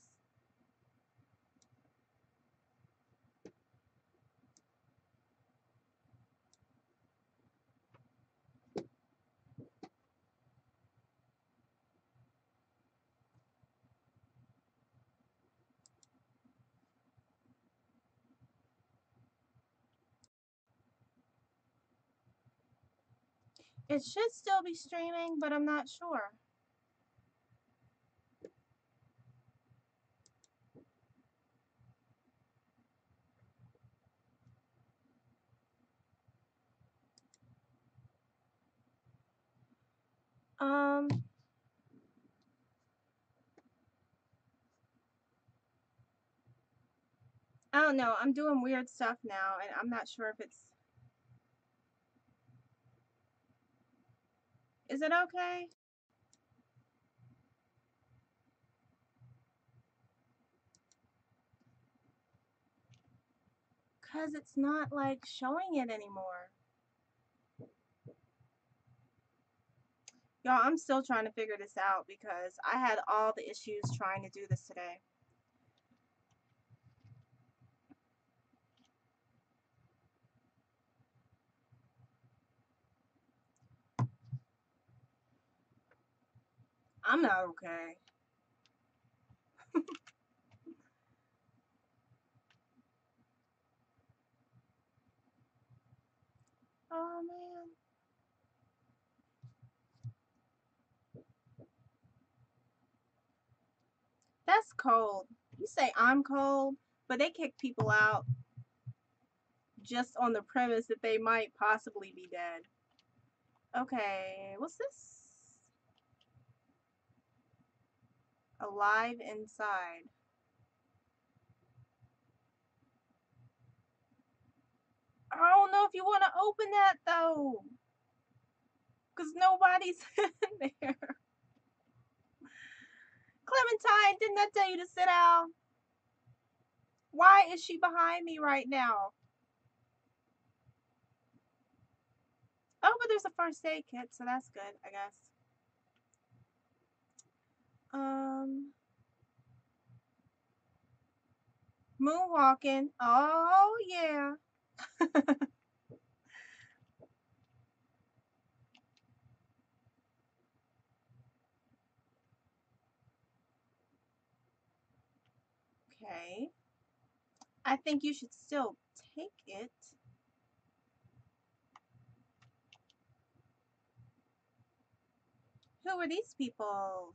It should still be streaming, but I'm not sure. Um, I don't know. I'm doing weird stuff now, and I'm not sure if it's... Is it okay? Because it's not like showing it anymore. Y'all, I'm still trying to figure this out because I had all the issues trying to do this today. I'm not okay. Oh, man. That's cold. You say I'm cold, but they kick people out just on the premise that they might possibly be dead. Okay, what's this? Alive inside. I don't know if you want to open that though, because nobody's in there. Clementine, didn't I tell you to sit down? Why is she behind me right now? Oh, but there's a first aid kit, so that's good, I guess. Um, moonwalking. Oh, yeah. Okay. I think you should still take it. Who are these people?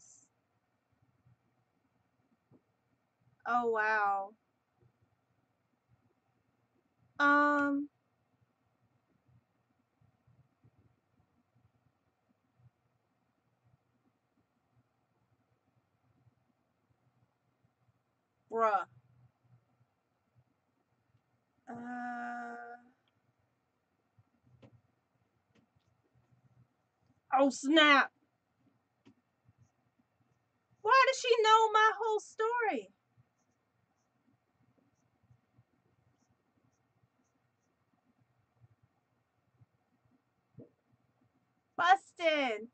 Oh, wow. Um. Bruh. Uh. Oh, snap. Why does she know my whole story? Busted.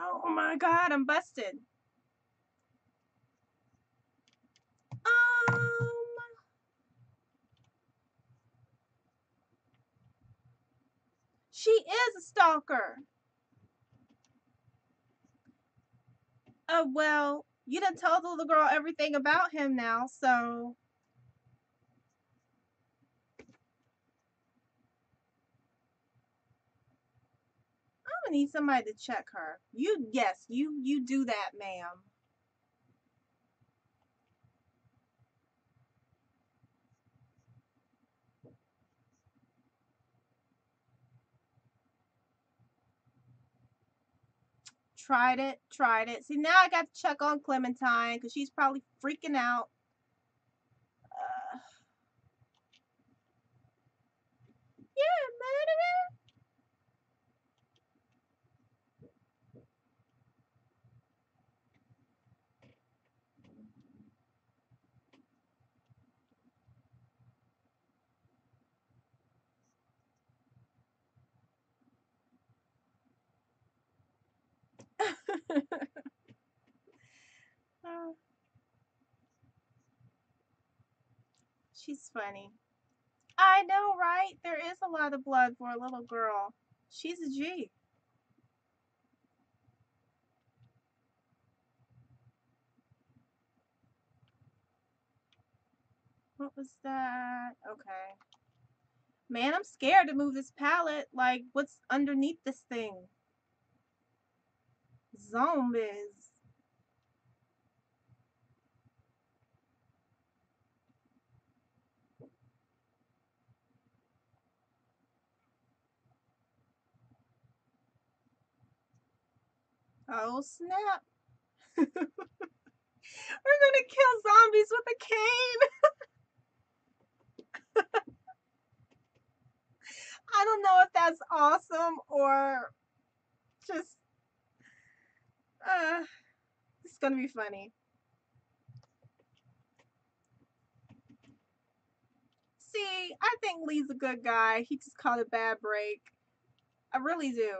Oh my god, I'm busted. Um She is a stalker. Oh, uh, well, you done told the little girl everything about him now, so need somebody to check her. You, yes, you you do that, ma'am. Tried it, tried it. See, now I got to check on Clementine because she's probably freaking out. Uh, yeah, murderer. Oh. She's funny. I know, right? There is a lot of blood for a little girl. She's a G. What was that? Okay. Man, I'm scared to move this pallet. Like, what's underneath this thing? Zombies. Oh, snap. We're going to kill zombies with a cane. I don't know if that's awesome or just Uh, it's gonna be funny. see, I think Lee's a good guy. He just caught a bad break. I really do.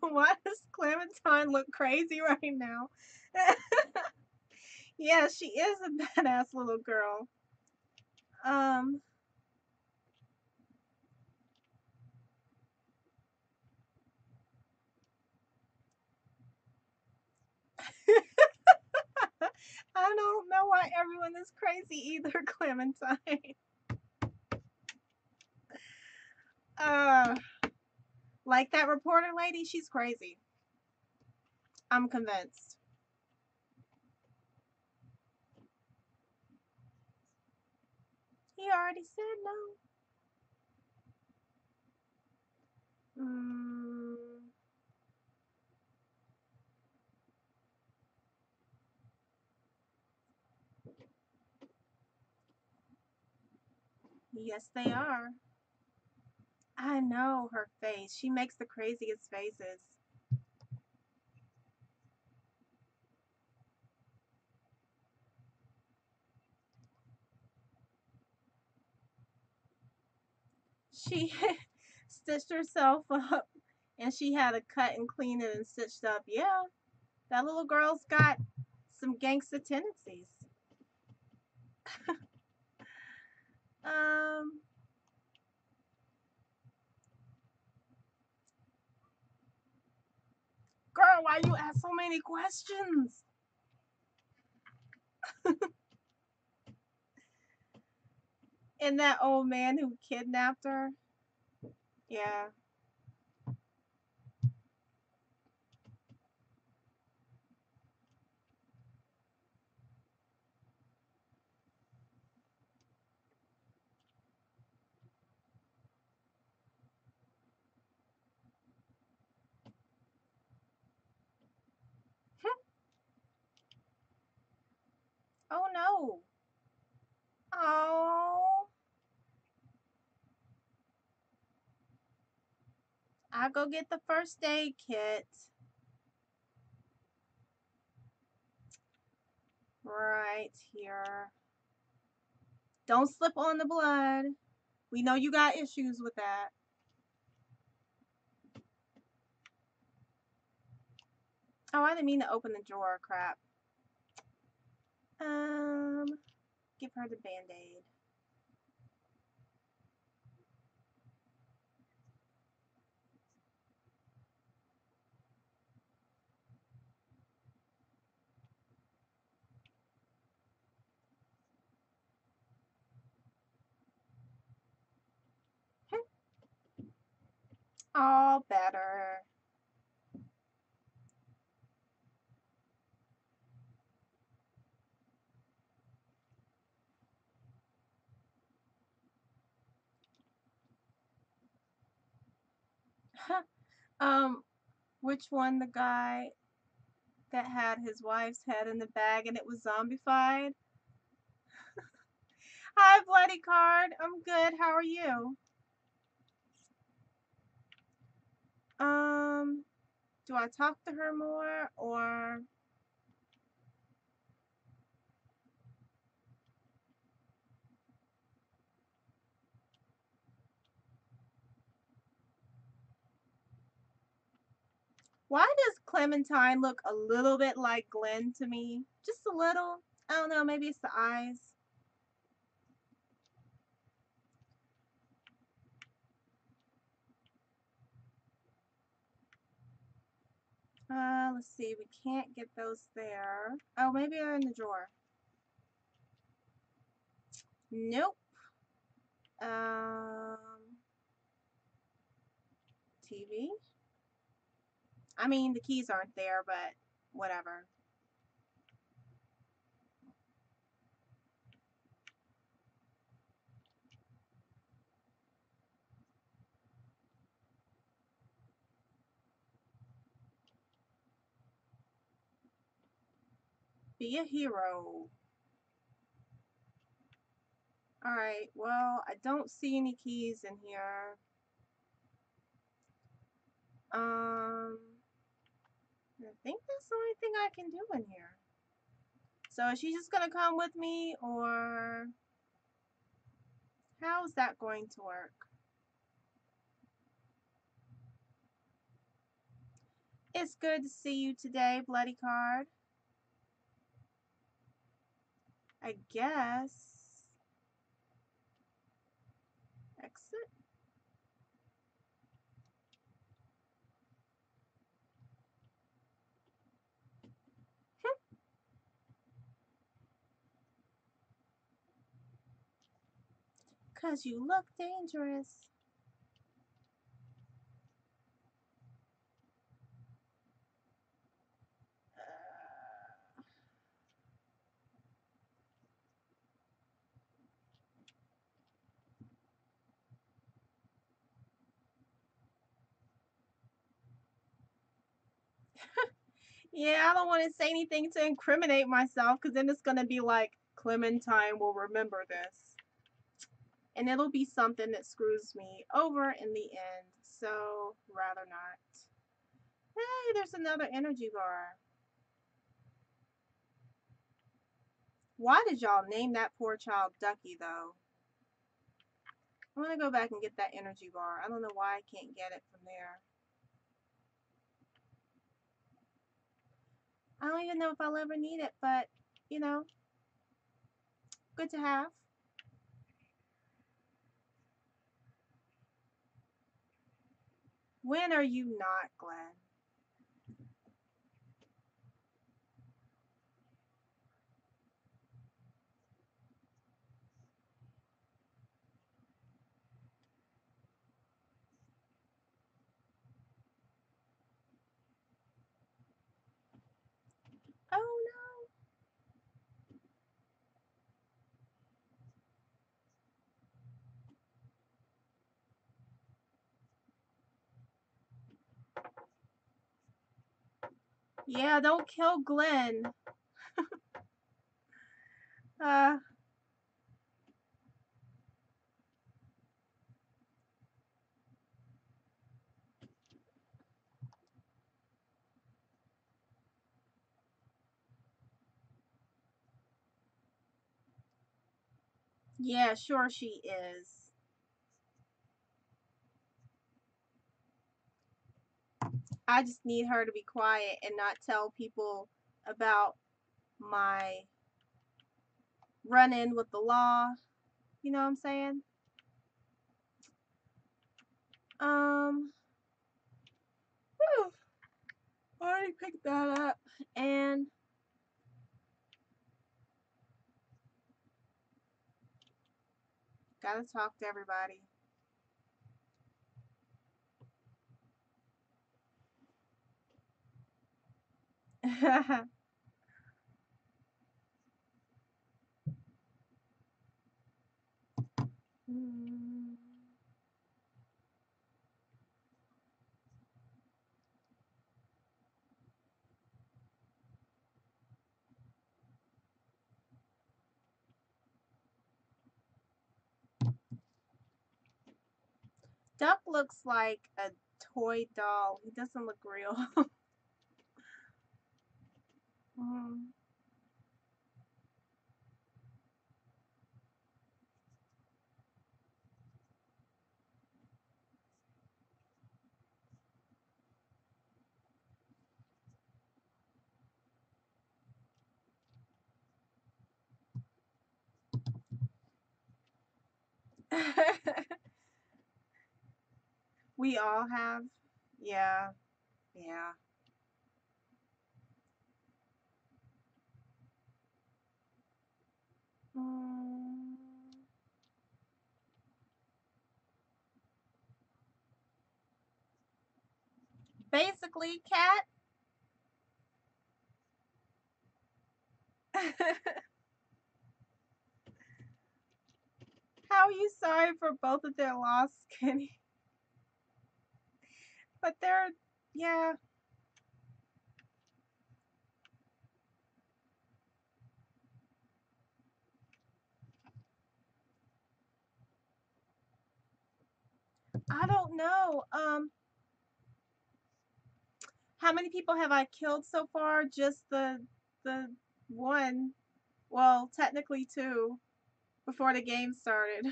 Why does Clementine look crazy right now? Yeah, she is a badass little girl. Um, I don't know why everyone is crazy either, Clementine. uh, like that reporter lady, she's crazy. I'm convinced. He already said no. Mm. Yes, they are. I know her face. She makes the craziest faces. She stitched herself up, and she had to cut and clean it and stitched up. Yeah, that little girl's got some gangster tendencies. um, girl, why you ask so many questions? And that old man who kidnapped her. Yeah. Oh no. Oh. I'll go get the first aid kit. Right here. Don't slip on the blood. We know you got issues with that. Oh, I didn't mean to open the drawer. Crap. Um, give her the Band-Aid. All better. um, which one? The guy that had his wife's head in the bag and it was zombified? Hi, Bloody Card. I'm good. How are you? Um, do I talk to her more, or why does Clementine look a little bit like Glenn to me? Just a little. I don't know. Maybe it's the eyes. Uh, let's see, we can't get those there. Oh, maybe they're in the drawer. Nope. Um, T V? I mean, the keys aren't there, but whatever. Be a hero. Alright, well, I don't see any keys in here. Um, I think that's the only thing I can do in here. So is she just going to come with me, or how is that going to work? It's good to see you today, Bloody Card. I guess. Exit. Because you look dangerous. Uh, yeah, I don't want to say anything to incriminate myself, because then it's going to be like, Clementine will remember this. And it'll be something that screws me over in the end. So, rather not. Hey, there's another energy bar. Why did y'all name that poor child Ducky, though? I want to go back and get that energy bar. I don't know why I can't get it from there. I don't even know if I'll ever need it, but, you know, good to have. When are you not, Glenn? Oh, no. Yeah, don't kill Glenn. uh, yeah, sure she is. I just need her to be quiet and not tell people about my run-in with the law. You know what I'm saying? Um, whew, I already picked that up. And gotta talk to everybody. mm. Doug looks like a toy doll. He doesn't look real. Um, we all have, yeah, yeah. Um, basically, cat. How are you sorry for both of their loss, Kenny? But they're, yeah. I don't know. Um, How many people have I killed so far? Just the the one. Well, technically two before the game started.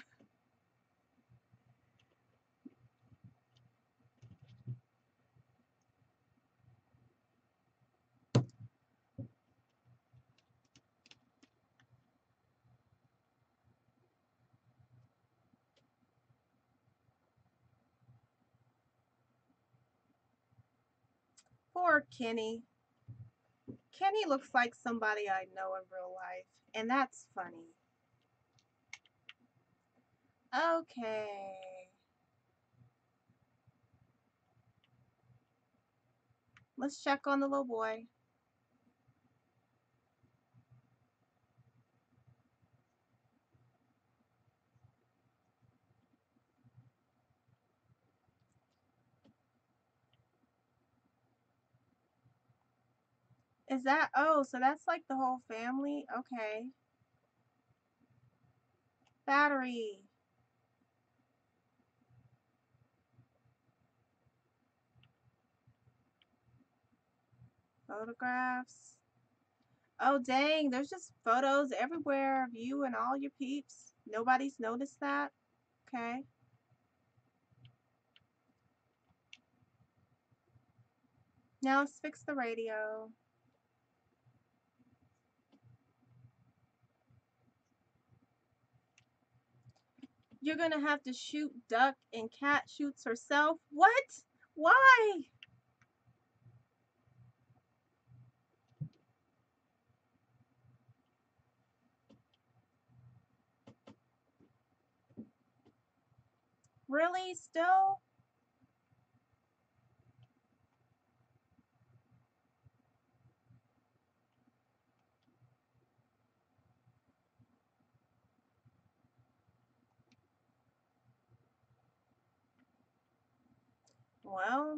Poor Kenny. Kenny looks like somebody I know in real life, and that's funny. Okay. Let's check on the little boy. Is that, oh, so that's like the whole family? Okay. Battery. Photographs. Oh, dang, there's just photos everywhere of you and all your peeps. Nobody's noticed that. Okay. Now let's fix the radio. You're going to have to shoot Duck and Cat shoots herself. What? Why? Really? Still? Well,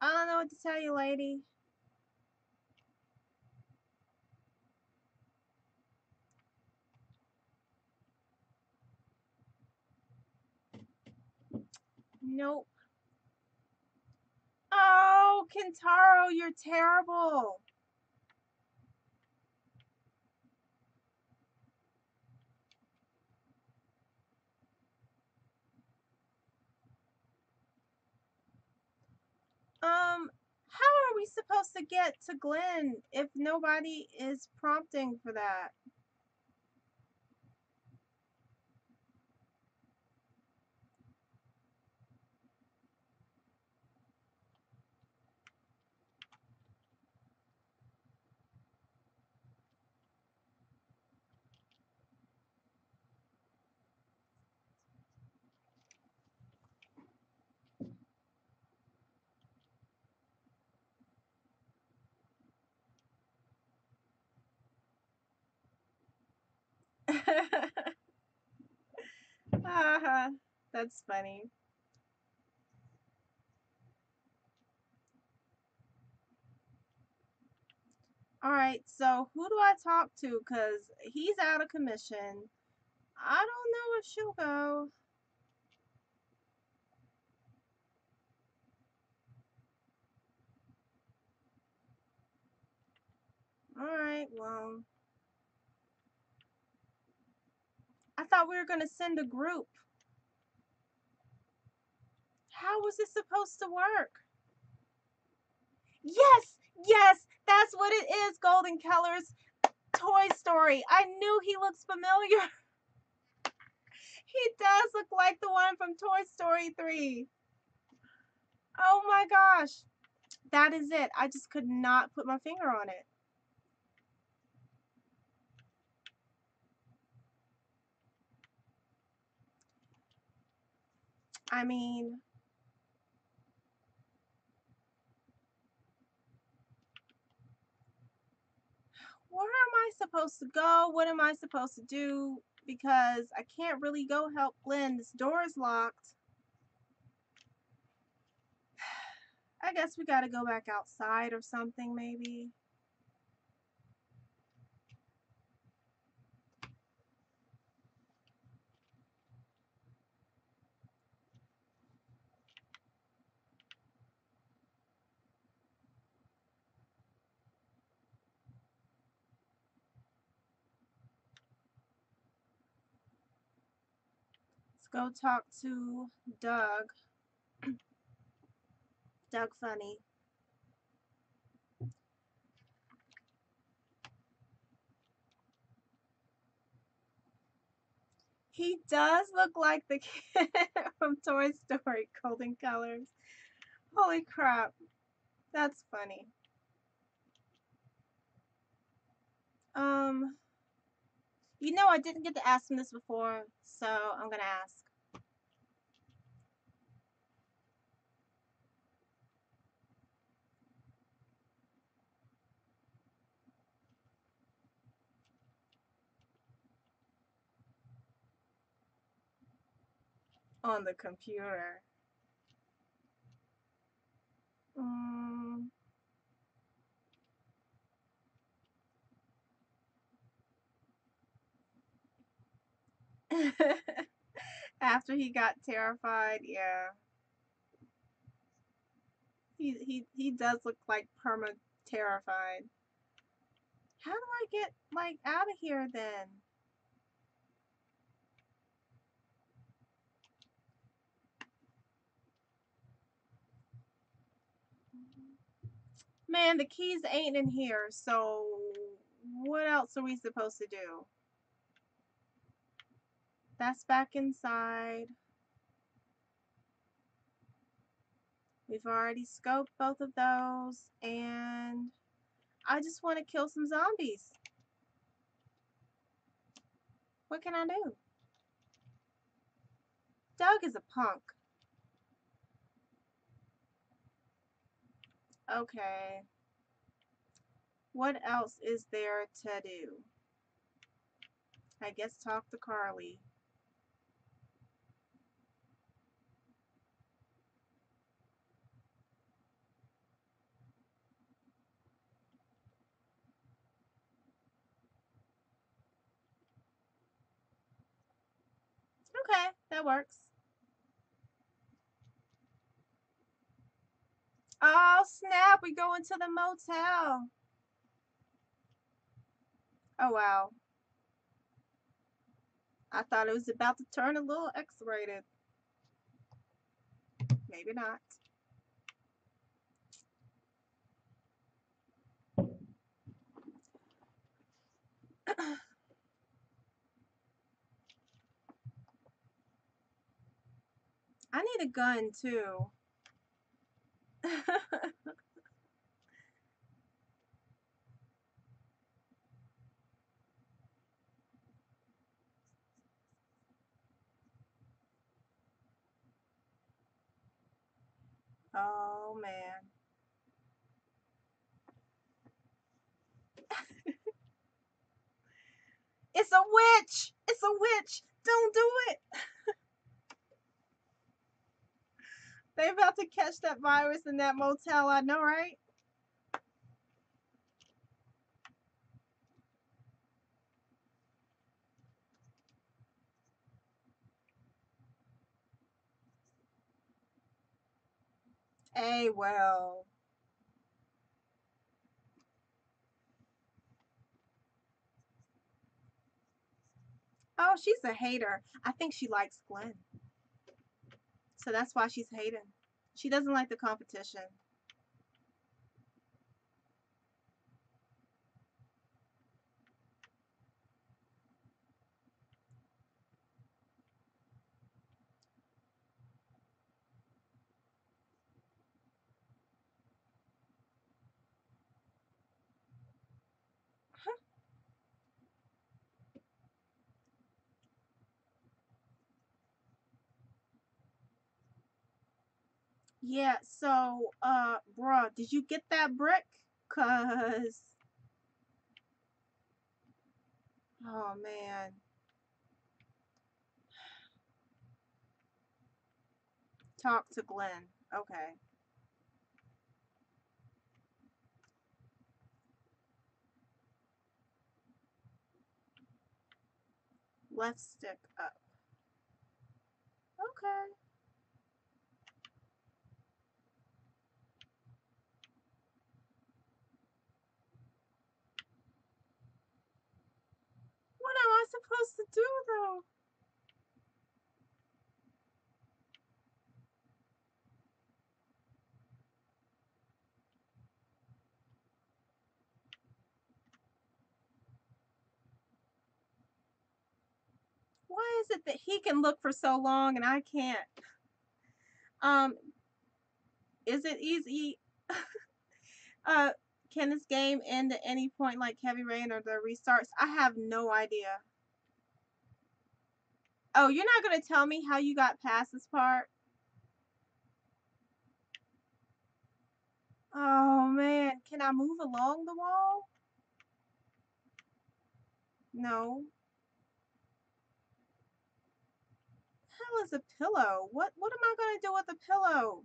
I don't know what to tell you, lady. Nope. Oh, Kentaro, you're terrible. Um, how are we supposed to get to Glenn if nobody is prompting for that? Haha, that's funny. All right, so who do I talk to? Because he's out of commission. I don't know if she'll go. All right, well. I thought we were going to send a group. How was this supposed to work? Yes, yes, that's what it is, Golden Keller's Toy Story. I knew he looks familiar. He does look like the one from Toy Story three. Oh my gosh. That is it. I just could not put my finger on it. I mean, where am I supposed to go? What am I supposed to do? Because I can't really go help Glenn. This door is locked. I guess we got to go back outside or something, maybe. Let's go talk to Doug. Doug Funny. He does look like the kid from Toy Story, Golden Colors. Holy crap. That's funny. Um, you know, I didn't get to ask him this before, so I'm going to ask. On the computer. Um, after he got terrified, yeah. He he he does look like perma terrified. How do I get like out of here then? Man, the keys ain't in here, so what else are we supposed to do? That's back inside. We've already scoped both of those, and I just want to kill some zombies. What can I do? Doug is a punk. Okay, what else is there to do? I guess talk to Carly. Okay, that works. Oh snap, we go into the motel. Oh wow. I thought it was about to turn a little X-rated. Maybe not. I need a gun too. Oh man. It's a witch. It's a witch. Don't do it. They about to catch that virus in that motel, I know, right? Hey, well. Oh, she's a hater. I think she likes Glenn. So that's why she's hating. She doesn't like the competition. Yeah, so, uh, bruh, did you get that brick? Cause, oh man. Talk to Glenn. Okay. Left stick up. Okay. What am I supposed to do though? it that he can look for so long and I can't? Um, is it easy? uh, can this game end at any point like Heavy Rain or the restarts? I have no idea. Oh, you're not going to tell me how you got past this part? Oh, man. Can I move along the wall? No. How is a pillow? What, what am I going to do with a pillow?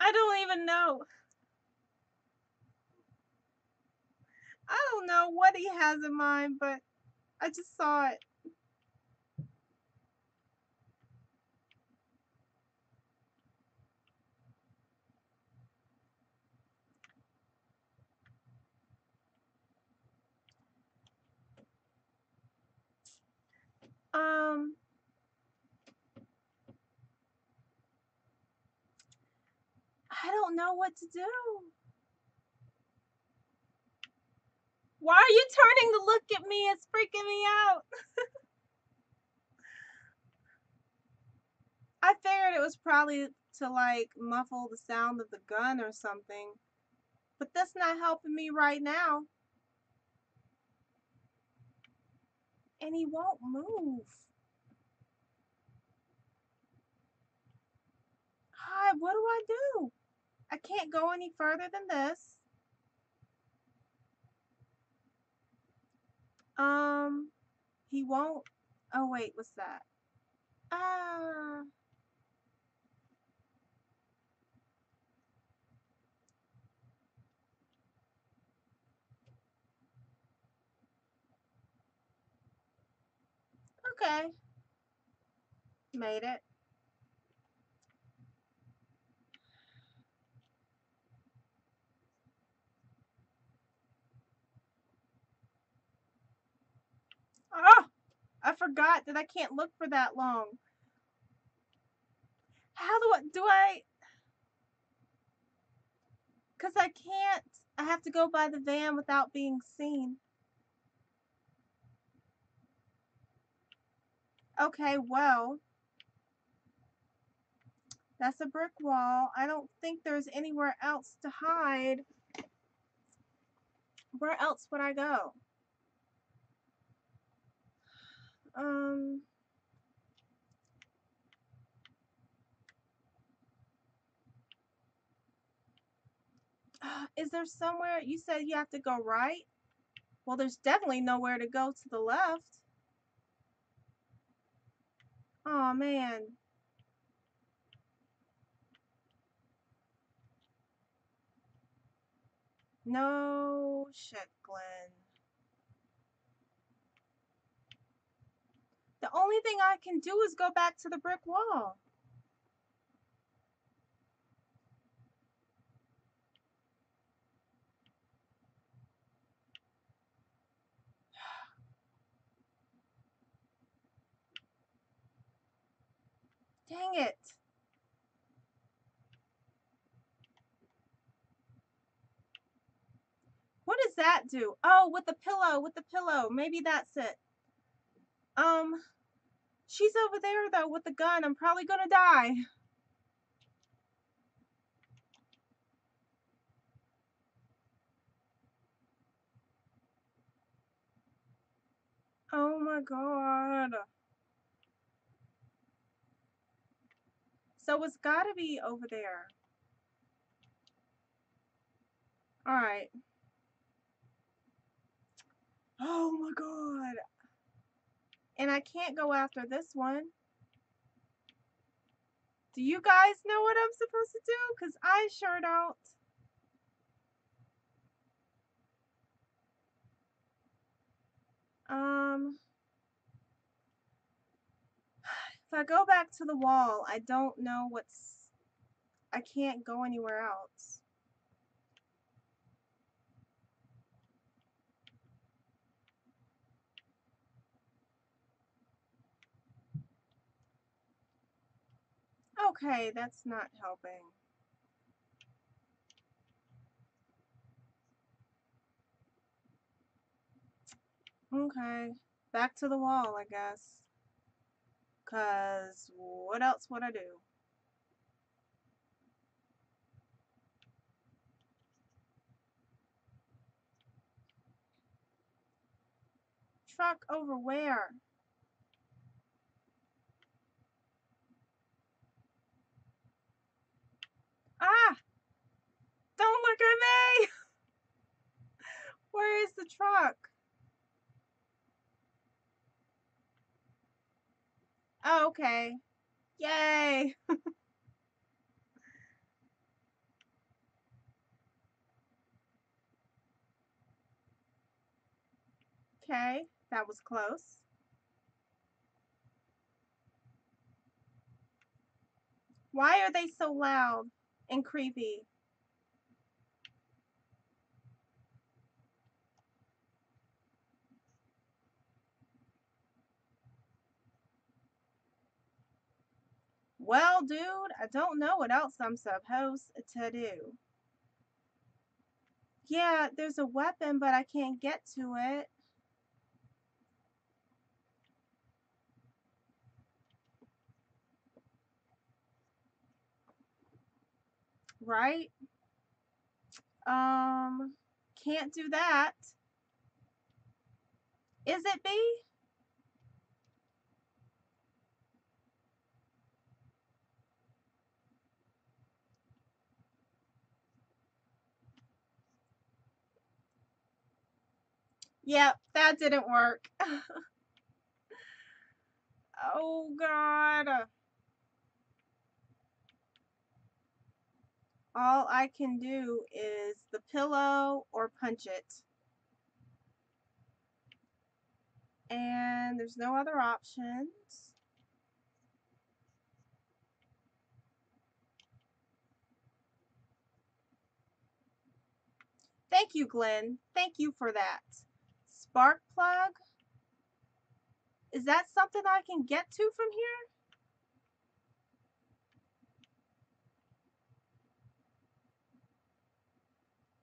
I don't even know. I don't know what he has in mind, but I just saw it. Um, I don't know what to do. Why are you turning to look at me? It's freaking me out. I figured it was probably to like muffle the sound of the gun or something, but that's not helping me right now. And he won't move. God, what do I do? I can't go any further than this. Um, he won't. Oh, wait, what's that? Ah. Uh, Okay, made it. Oh, I forgot that I can't look for that long. How do I, do I, because I can't, I have to go by the van without being seen. Okay, well, that's a brick wall. I don't think there's anywhere else to hide. Where else would I go? Um, is there somewhere? You said you have to go right? Well, there's definitely nowhere to go to the left. Oh man. No shit, Glenn. The only thing I can do is go back to the brick wall. Dang it. What does that do? Oh, with the pillow, with the pillow. Maybe that's it. Um, she's over there, though, with the gun. I'm probably gonna die. Oh, my God. So it's got to be over there. All right. Oh, my God. And I can't go after this one. Do you guys know what I'm supposed to do? Because I sure don't. Um... If I go back to the wall, I don't know what's... I can't go anywhere else. Okay, that's not helping. Okay. Back to the wall, I guess. Because what else would I do? Truck over where? Ah! Don't look at me! Where is the truck? Oh, okay. Yay! Okay, that was close. Why are they so loud and creepy? Well, dude, I don't know what else I'm supposed to do. Yeah, there's a weapon, but I can't get to it. Right? Um, can't do that. Is it B? Yep, that didn't work. Oh, God. All I can do is the pillow or punch it. And there's no other options. Thank you, Glenn. Thank you for that. Spark plug? Is that something I can get to from here?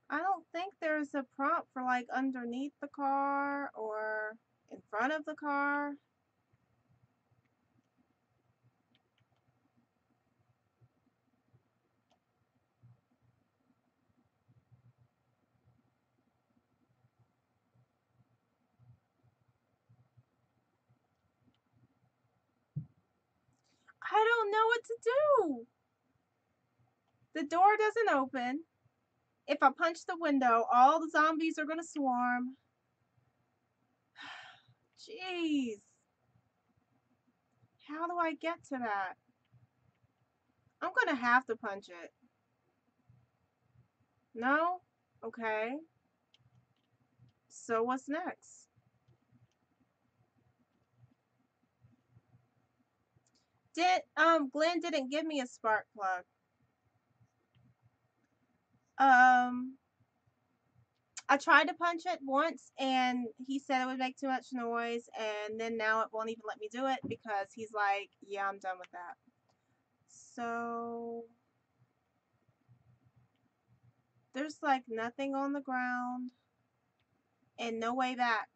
I don't think there's a prompt for like underneath the car or in front of the car. I don't know what to do. The door doesn't open. If I punch the window, all the zombies are going to swarm. Jeez. How do I get to that? I'm going to have to punch it. No? Okay. So what's next? Did, um, Glenn didn't give me a spark plug. Um, I tried to punch it once and he said it would make too much noise, and then now it won't even let me do it because he's like, yeah, I'm done with that. So there's like nothing on the ground and no way back.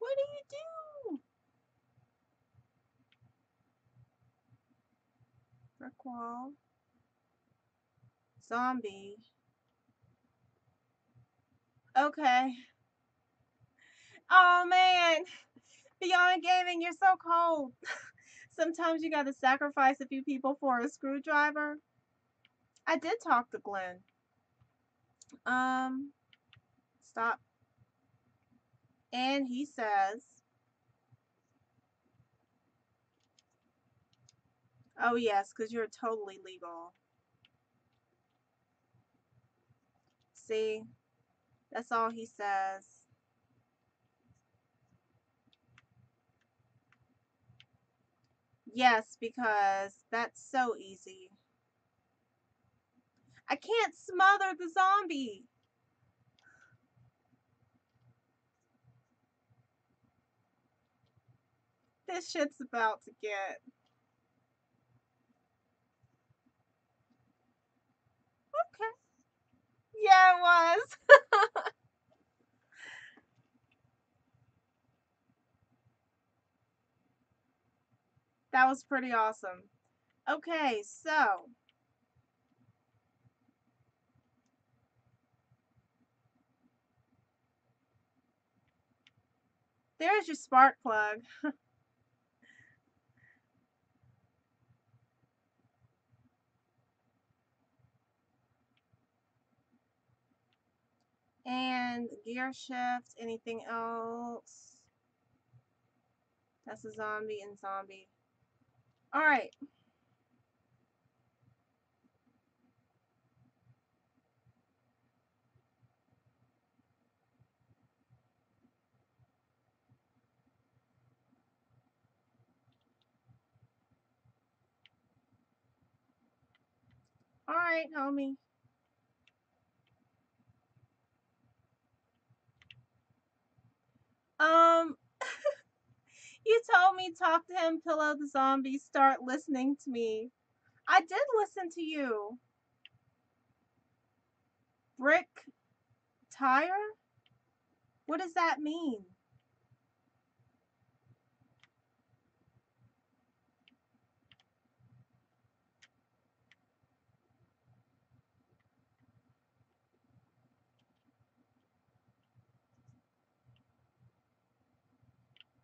What do you do? Brick wall. Zombie. Okay. Oh man. Beyond Gaming, you're so cold. Sometimes you gotta sacrifice a few people for a screwdriver. I did talk to Glenn. Um stop. And he says, oh, yes, because you're totally legal. See? That's all he says. Yes, because that's so easy. I can't smother the zombie. This shit's about to get... Yeah, it was. That was pretty awesome. Okay, so there's your spark plug. And gear shift, anything else? That's a zombie and zombie. All right. All right, homie. Um, you told me talk to him, pillow the zombie, start listening to me. I did listen to you. Brick tire? What does that mean?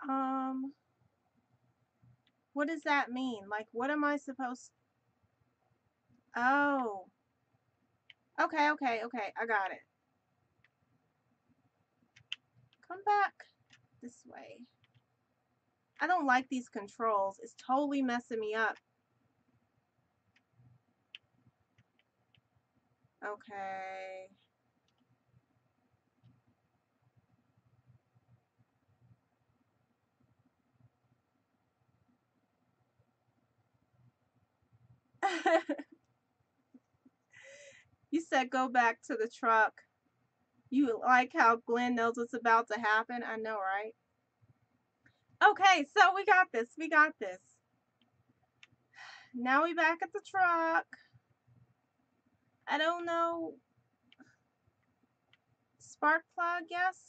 Um, what does that mean? Like, what am I supposed to... Oh. Okay, okay, okay. I got it. Come back this way. I don't like these controls. It's totally messing me up. Okay. You said go back to the truck. You like how Glenn knows what's about to happen? I know, right? Okay, so we got this. We got this. Now we back at the truck. I don't know. Spark plug, yes?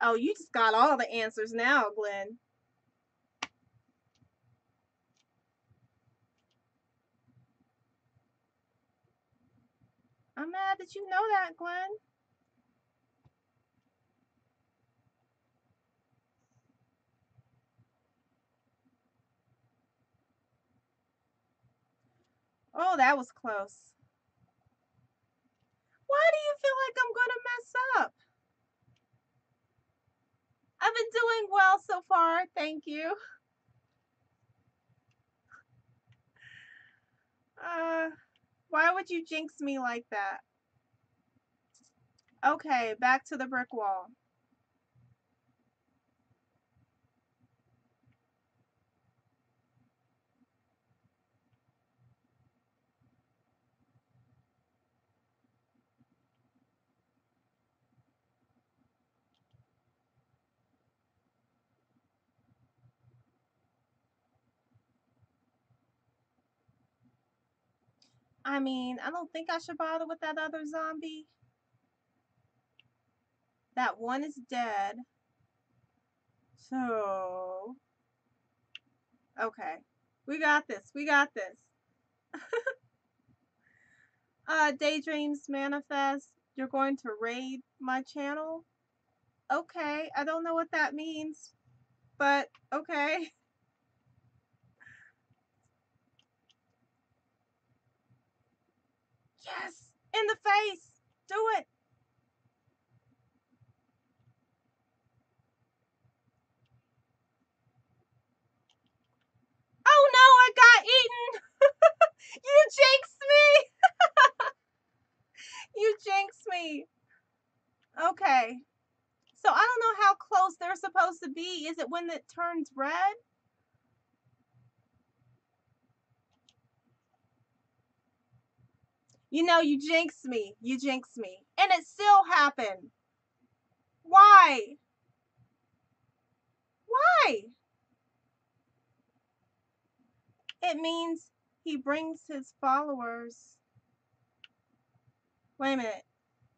Oh, you just got all the answers now, Glenn. I'm mad that you know that, Glenn. Oh, that was close. Why do you feel like I'm going to mess up? I've been doing well so far, thank you. Uh, why would you jinx me like that? Okay, back to the brick wall. I mean, I don't think I should bother with that other zombie. That one is dead. So, okay. We got this. We got this. uh, Daydreams Manifest. You're going to raid my channel? Okay. I don't know what that means, but okay. Yes! In the face! Do it! Oh no! I got eaten! You jinxed me! You jinxed me! Okay. So I don't know how close they're supposed to be. Is it when it turns red? You know, you jinxed me. You jinxed me. And it still happened. Why? Why? It means he brings his followers. Wait a minute.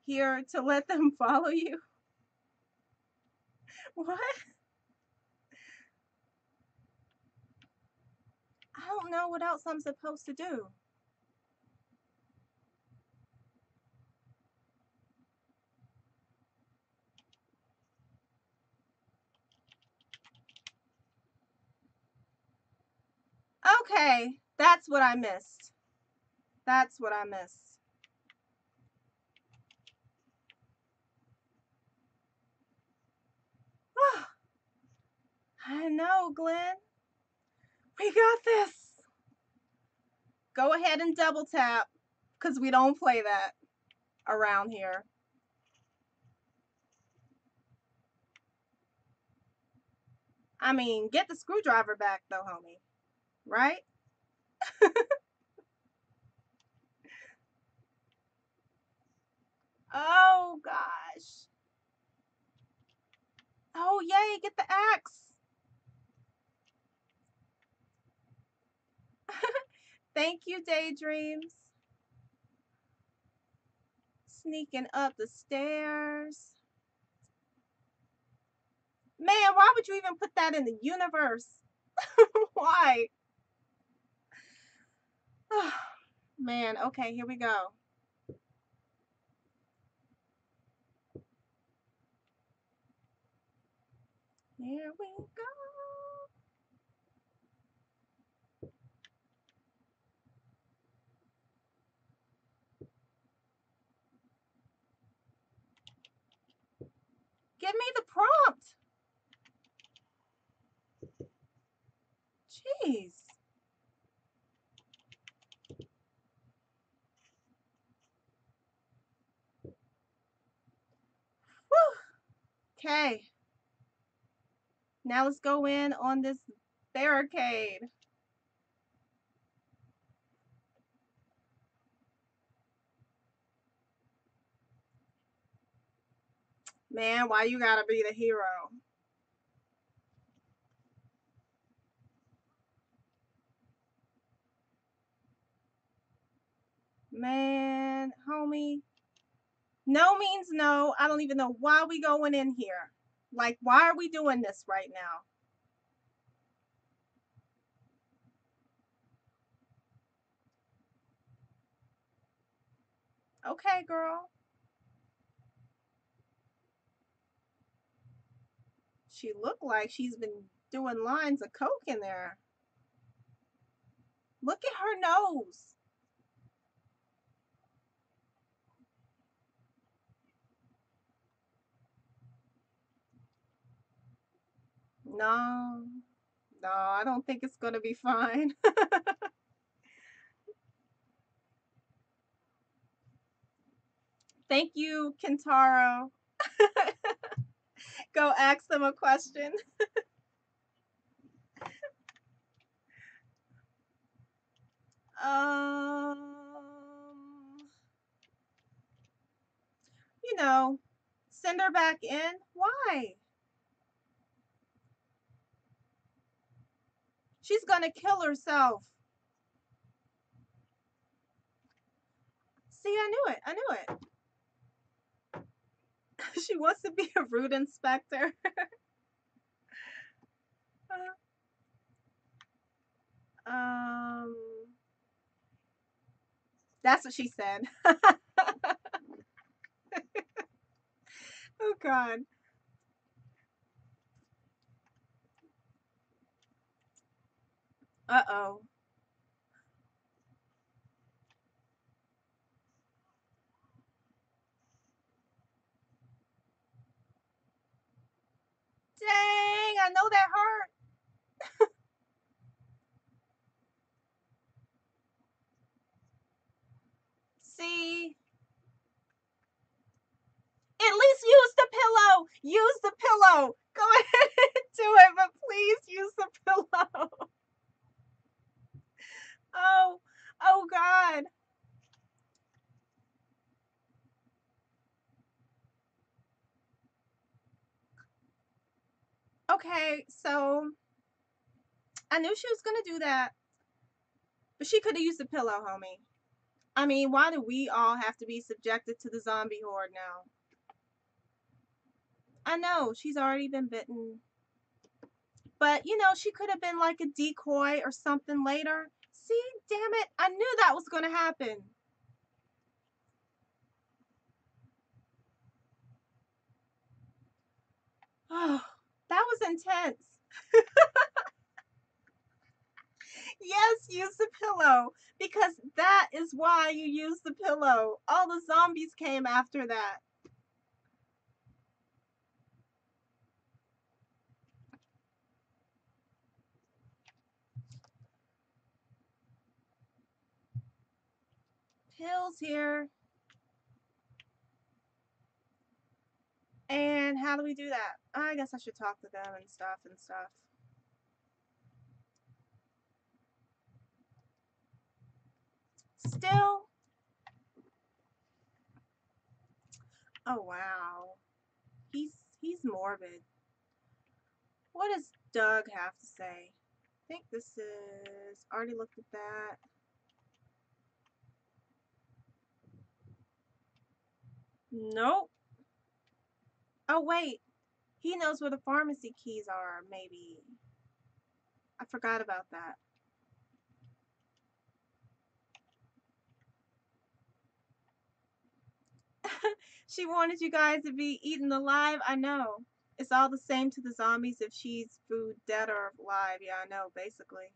Here to let them follow you. What? I don't know what else I'm supposed to do. Okay, that's what I missed. That's what I missed. Oh, I know, Glenn. We got this. Go ahead and double tap, because we don't play that around here. I mean, get the screwdriver back though, homie. Right? Oh, gosh. Oh, yay, get the axe. Thank you, Daydreams. Sneaking up the stairs. Man, why would you even put that in the universe? Why? Oh, man, okay, here we go. Here we go. Give me the prompt. Jeez. Okay, now let's go in on this barricade. Man, why you gotta be the hero? Man, homie. No means no. I don't even know why we going in here. Like, why are we doing this right now? Okay, girl. She looked like she's been doing lines of coke in there. Look at her nose. No, no, I don't think it's going to be fine. Thank you, Kentaro. Go ask them a question. um, you know, send her back in. Why? She's gonna kill herself. See, I knew it. I knew it. She wants to be a root inspector. uh, um, that's what she said. Oh, God. Uh-oh. Dang, I know that hurt. See? At least use the pillow. Use the pillow. Go ahead and do it, but please use the pillow. Oh, oh God. Okay, so I knew she was going to do that, but she could have used the pillow, homie. I mean, why do we all have to be subjected to the zombie horde now? I know, she's already been bitten. But, you know, she could have been like a decoy or something later. See? Damn it. I knew that was going to happen. Oh, that was intense. Yes, use the pillow. Because that is why you use the pillow. All the zombies came after that. Pills here. And how do we do that? I guess I should talk to them and stuff and stuff. Still. Oh, wow. He's, he's morbid. What does Doug have to say? I think this is... already looked at that. Nope. Oh, wait. He knows where the pharmacy keys are, maybe. I forgot about that. She wanted you guys to be eaten alive. I know. It's all the same to the zombies if she's food, dead, or alive. Yeah, I know, basically.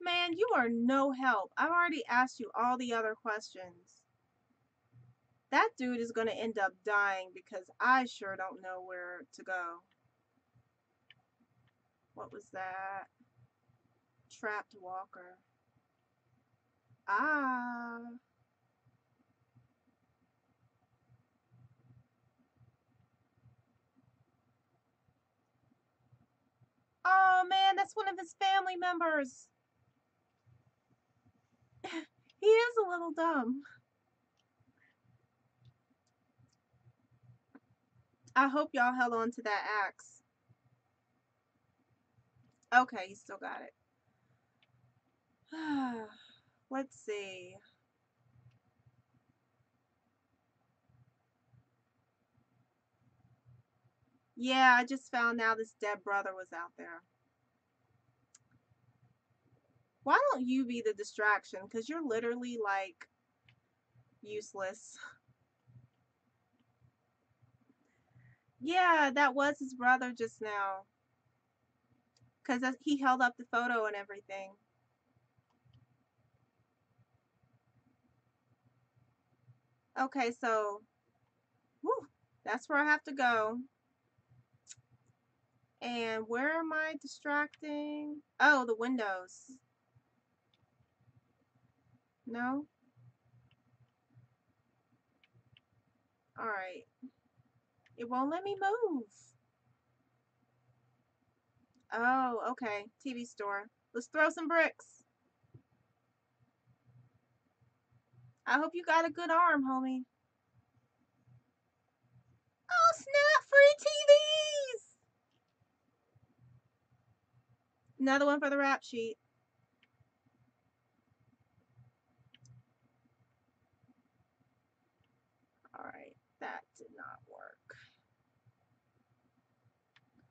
Man, you are no help. I've already asked you all the other questions. That dude is going to end up dying because I sure don't know where to go. What was that? Trapped walker. Ah. Oh, man, that's one of his family members. He is a little dumb. I hope y'all held on to that axe. Okay, he still got it. Let's see. Yeah, I just found out this dead brother was out there. Why don't you be the distraction? Because you're literally, like, useless. Yeah, that was his brother just now. Because he held up the photo and everything. Okay, so, whew, that's where I have to go. And where am I distracting? Oh, the windows. No? Alright. It won't let me move. Oh, okay. T V store. Let's throw some bricks. I hope you got a good arm, homie. Oh, snap! Free T Vs! Another one for the rap sheet.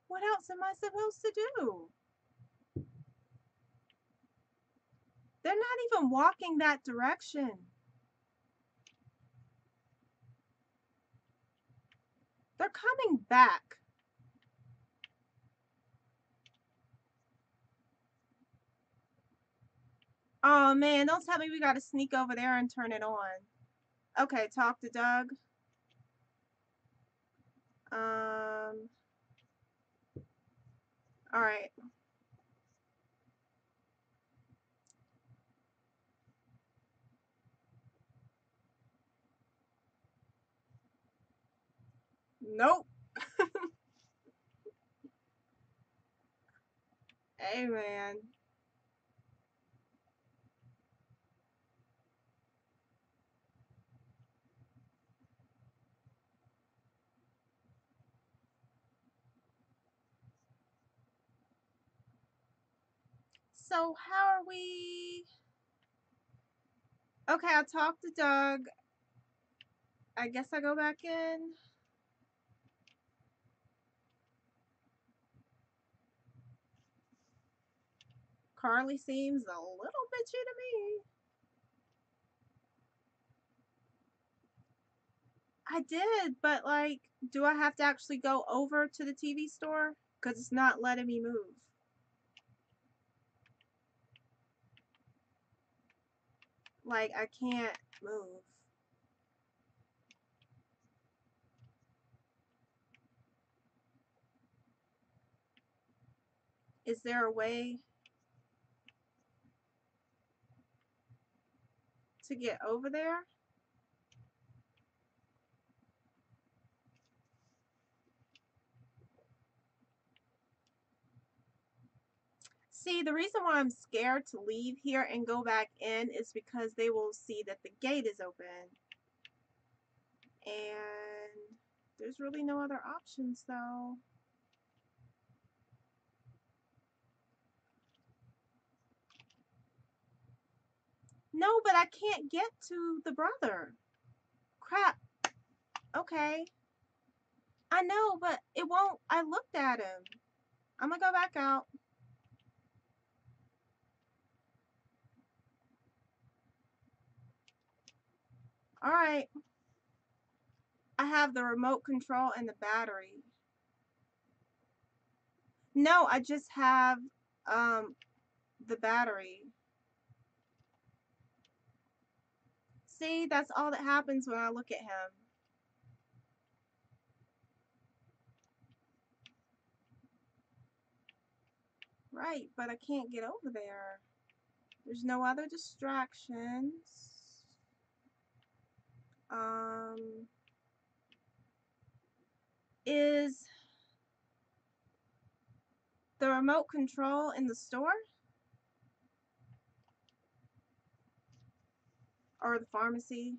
What else am I supposed to do? They're not even walking that direction. They're coming back. Oh man, don't tell me we gotta sneak over there and turn it on. Okay, talk to Doug. Um... All right. Nope. Hey, man. So how are we Okay, I talked to Doug. I guess I go back in. Carly seems a little bitchy to me. I did, but like, do I have to actually go over to the T V store? Because it's not letting me move. Like, I can't move. Is there a way to get over there? See, the reason why I'm scared to leave here and go back in is because they will see that the gate is open. And there's really no other options, though. No, but I can't get to the brother. Crap. Okay. I know, but it won't. I looked at him. I'm going to go back out. All right, I have the remote control and the battery. No, I just have um, the battery. See, that's all that happens when I look at him. Right, but I can't get over there. There's no other distractions. Um, is the remote control in the store? Or the pharmacy?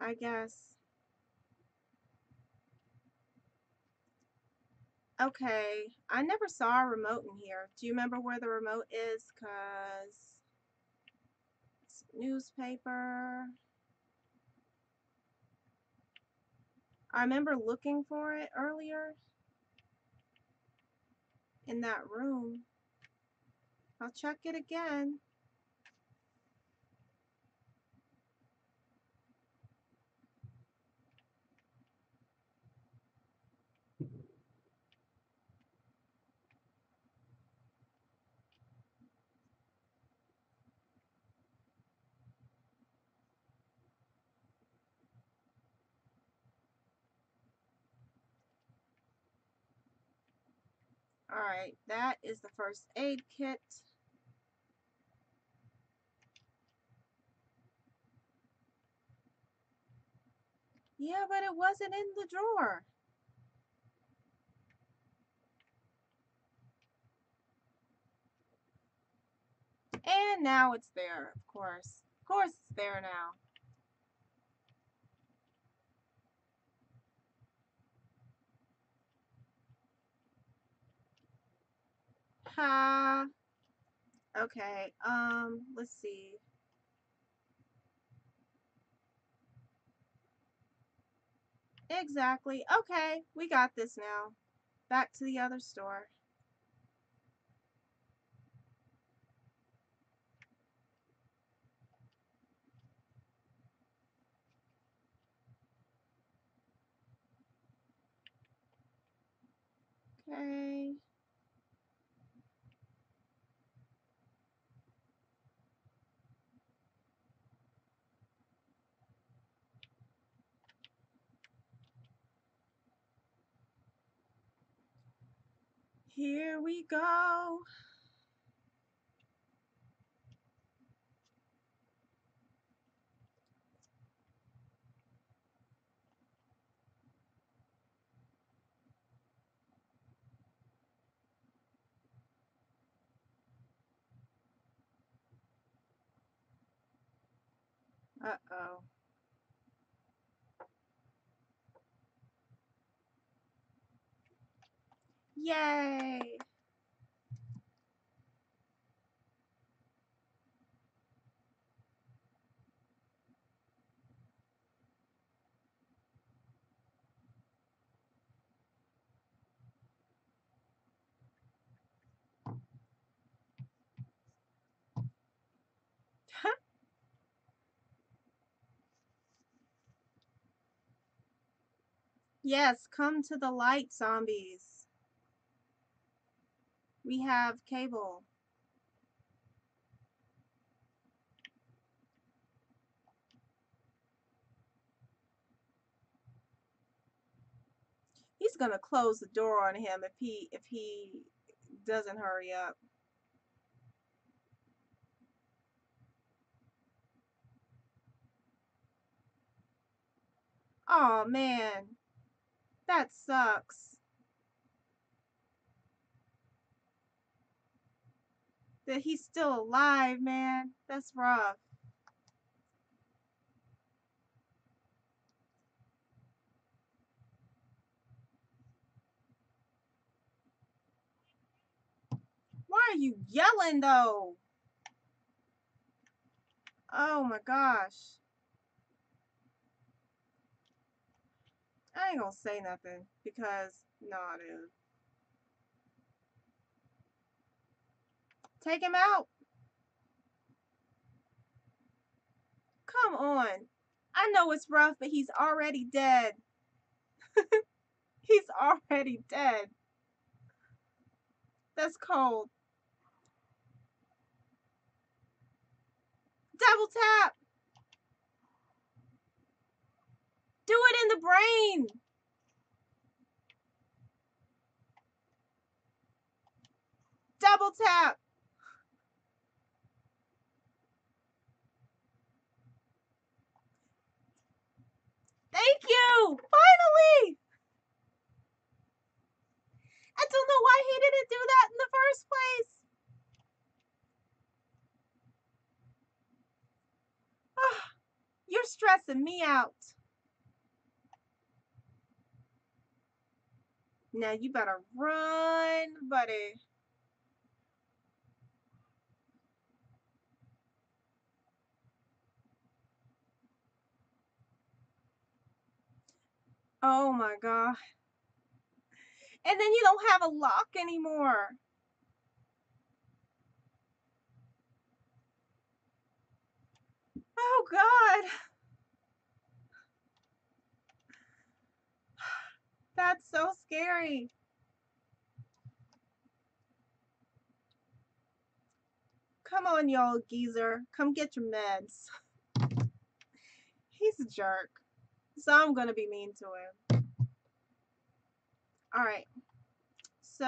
I guess. Okay, I never saw a remote in here. Do you remember where the remote is? 'Cause it's newspaper. I remember looking for it earlier in that room. I'll check it again. All right, that is the first aid kit. Yeah, but it wasn't in the drawer. And now it's there, of course. Of course it's there now. Ha. Okay, um, let's see. Exactly. Okay, we got this now. Back to the other store. Okay. Here we go. Uh-oh. Yay! Yes, come to the light, zombies. We have cable. He's gonna close the door on him if he if he doesn't hurry up. Oh man, that sucks. That he's still alive, man. That's rough. Why are you yelling though? Oh my gosh. I ain't gonna say nothing because nah, dude. Take him out. Come on. I know it's rough, but he's already dead. He's already dead. That's cold. Double tap. Do it in the brain. Double tap. Thank you. Finally. I don't know why he didn't do that in the first place. Oh, you're stressing me out. Now you better run, buddy. Oh my God. And then you don't have a lock anymore. Oh God. That's so scary. Come on, y'all geezer. Come get your meds. He's a jerk. So I'm gonna be mean to him. All right. So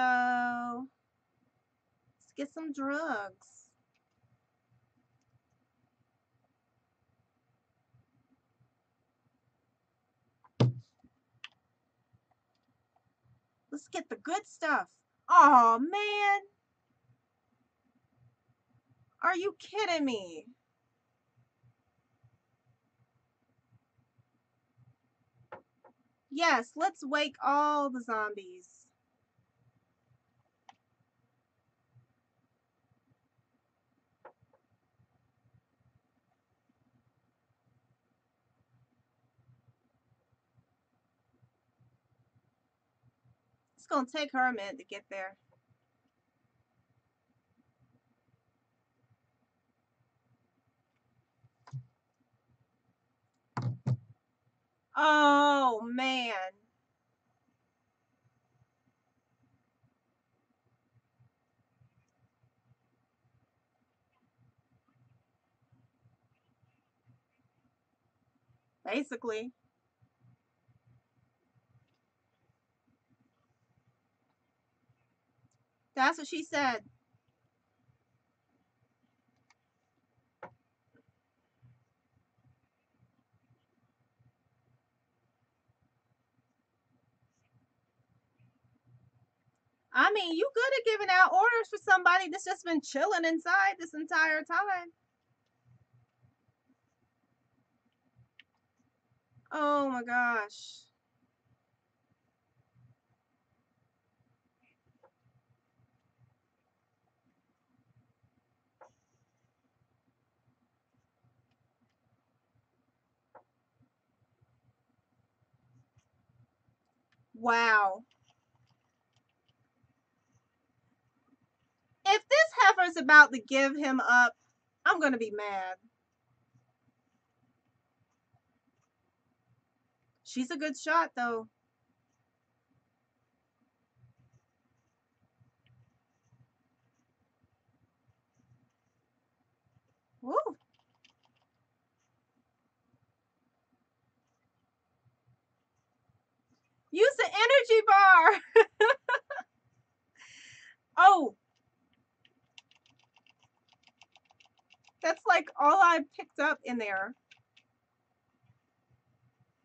let's get some drugs. Let's get the good stuff. Oh man. Are you kidding me? Yes, let's wake all the zombies. Gonna take her a minute to get there. Oh man. Basically. That's what she said. I mean, you could have given out orders for somebody that's just been chilling inside this entire time. Oh my gosh. Wow. If this heifer's about to give him up, I'm going to be mad. She's a good shot, though. I picked up in there.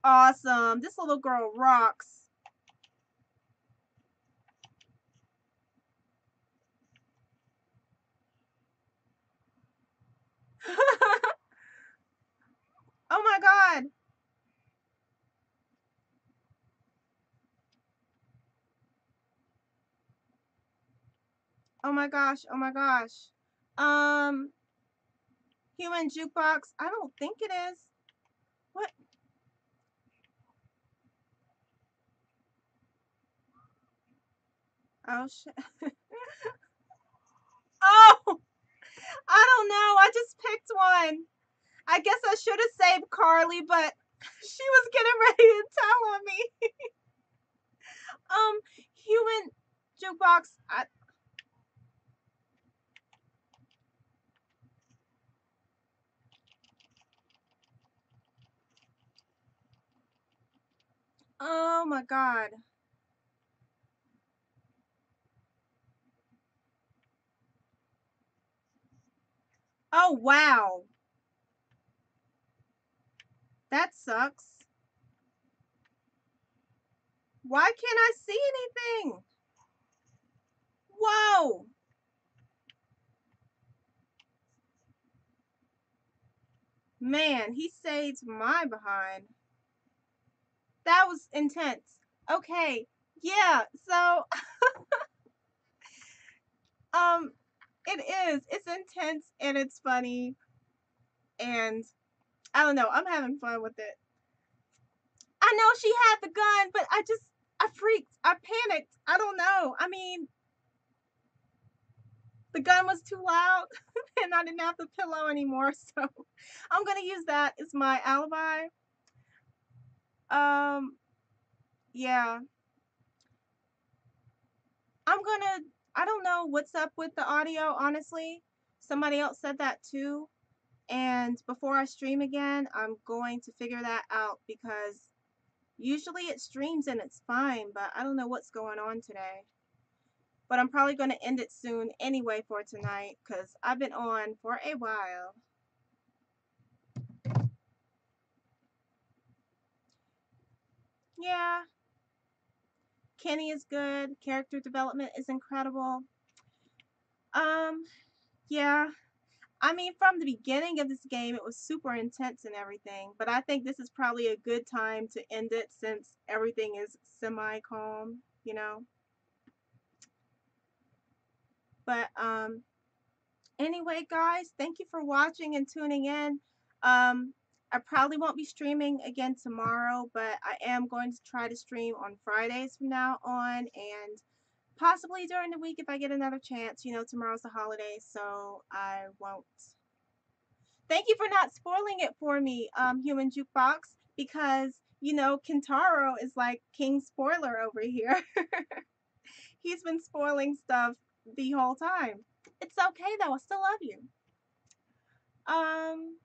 Awesome. This little girl rocks. Oh my God. Oh my gosh. Oh my gosh. Um, human jukebox. I don't think it is. What? Oh shit. Oh, I don't know. I just picked one. I guess I should have saved Carly, but she was getting ready to tell on me. um, human jukebox. I Oh my God. Oh, wow. That sucks. Why can't I see anything? Whoa. Man, he saved my behind. That was intense. Okay. Yeah. So, um, it is. It's intense and it's funny. And I don't know. I'm having fun with it. I know she had the gun, but I just, I freaked. I panicked. I don't know. I mean, the gun was too loud and I didn't have the pillow anymore. So I'm going to use that as my alibi. Um, yeah, I'm gonna, I don't know what's up with the audio, honestly. Somebody else said that too. And before I stream again, I'm going to figure that out because usually it streams and it's fine, but I don't know what's going on today. But I'm probably going to end it soon anyway for tonight because I've been on for a while. Yeah, Kenny is good. Character development is incredible. Um, yeah, I mean, from the beginning of this game, it was super intense and everything, but I think this is probably a good time to end it since everything is semi-calm, you know? But, um, anyway, guys, thank you for watching and tuning in. Um, I probably won't be streaming again tomorrow, but I am going to try to stream on Fridays from now on and possibly during the week if I get another chance. You know, tomorrow's a holiday, so I won't. Thank you for not spoiling it for me, um, Human Jukebox, because, you know, Kentaro is like King Spoiler over here. He's been spoiling stuff the whole time. It's okay, though. I still love you. Um,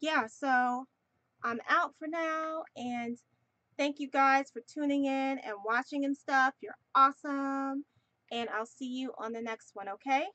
yeah, so I'm out for now, and thank you guys for tuning in and watching and stuff. You're awesome, and I'll see you on the next one, okay?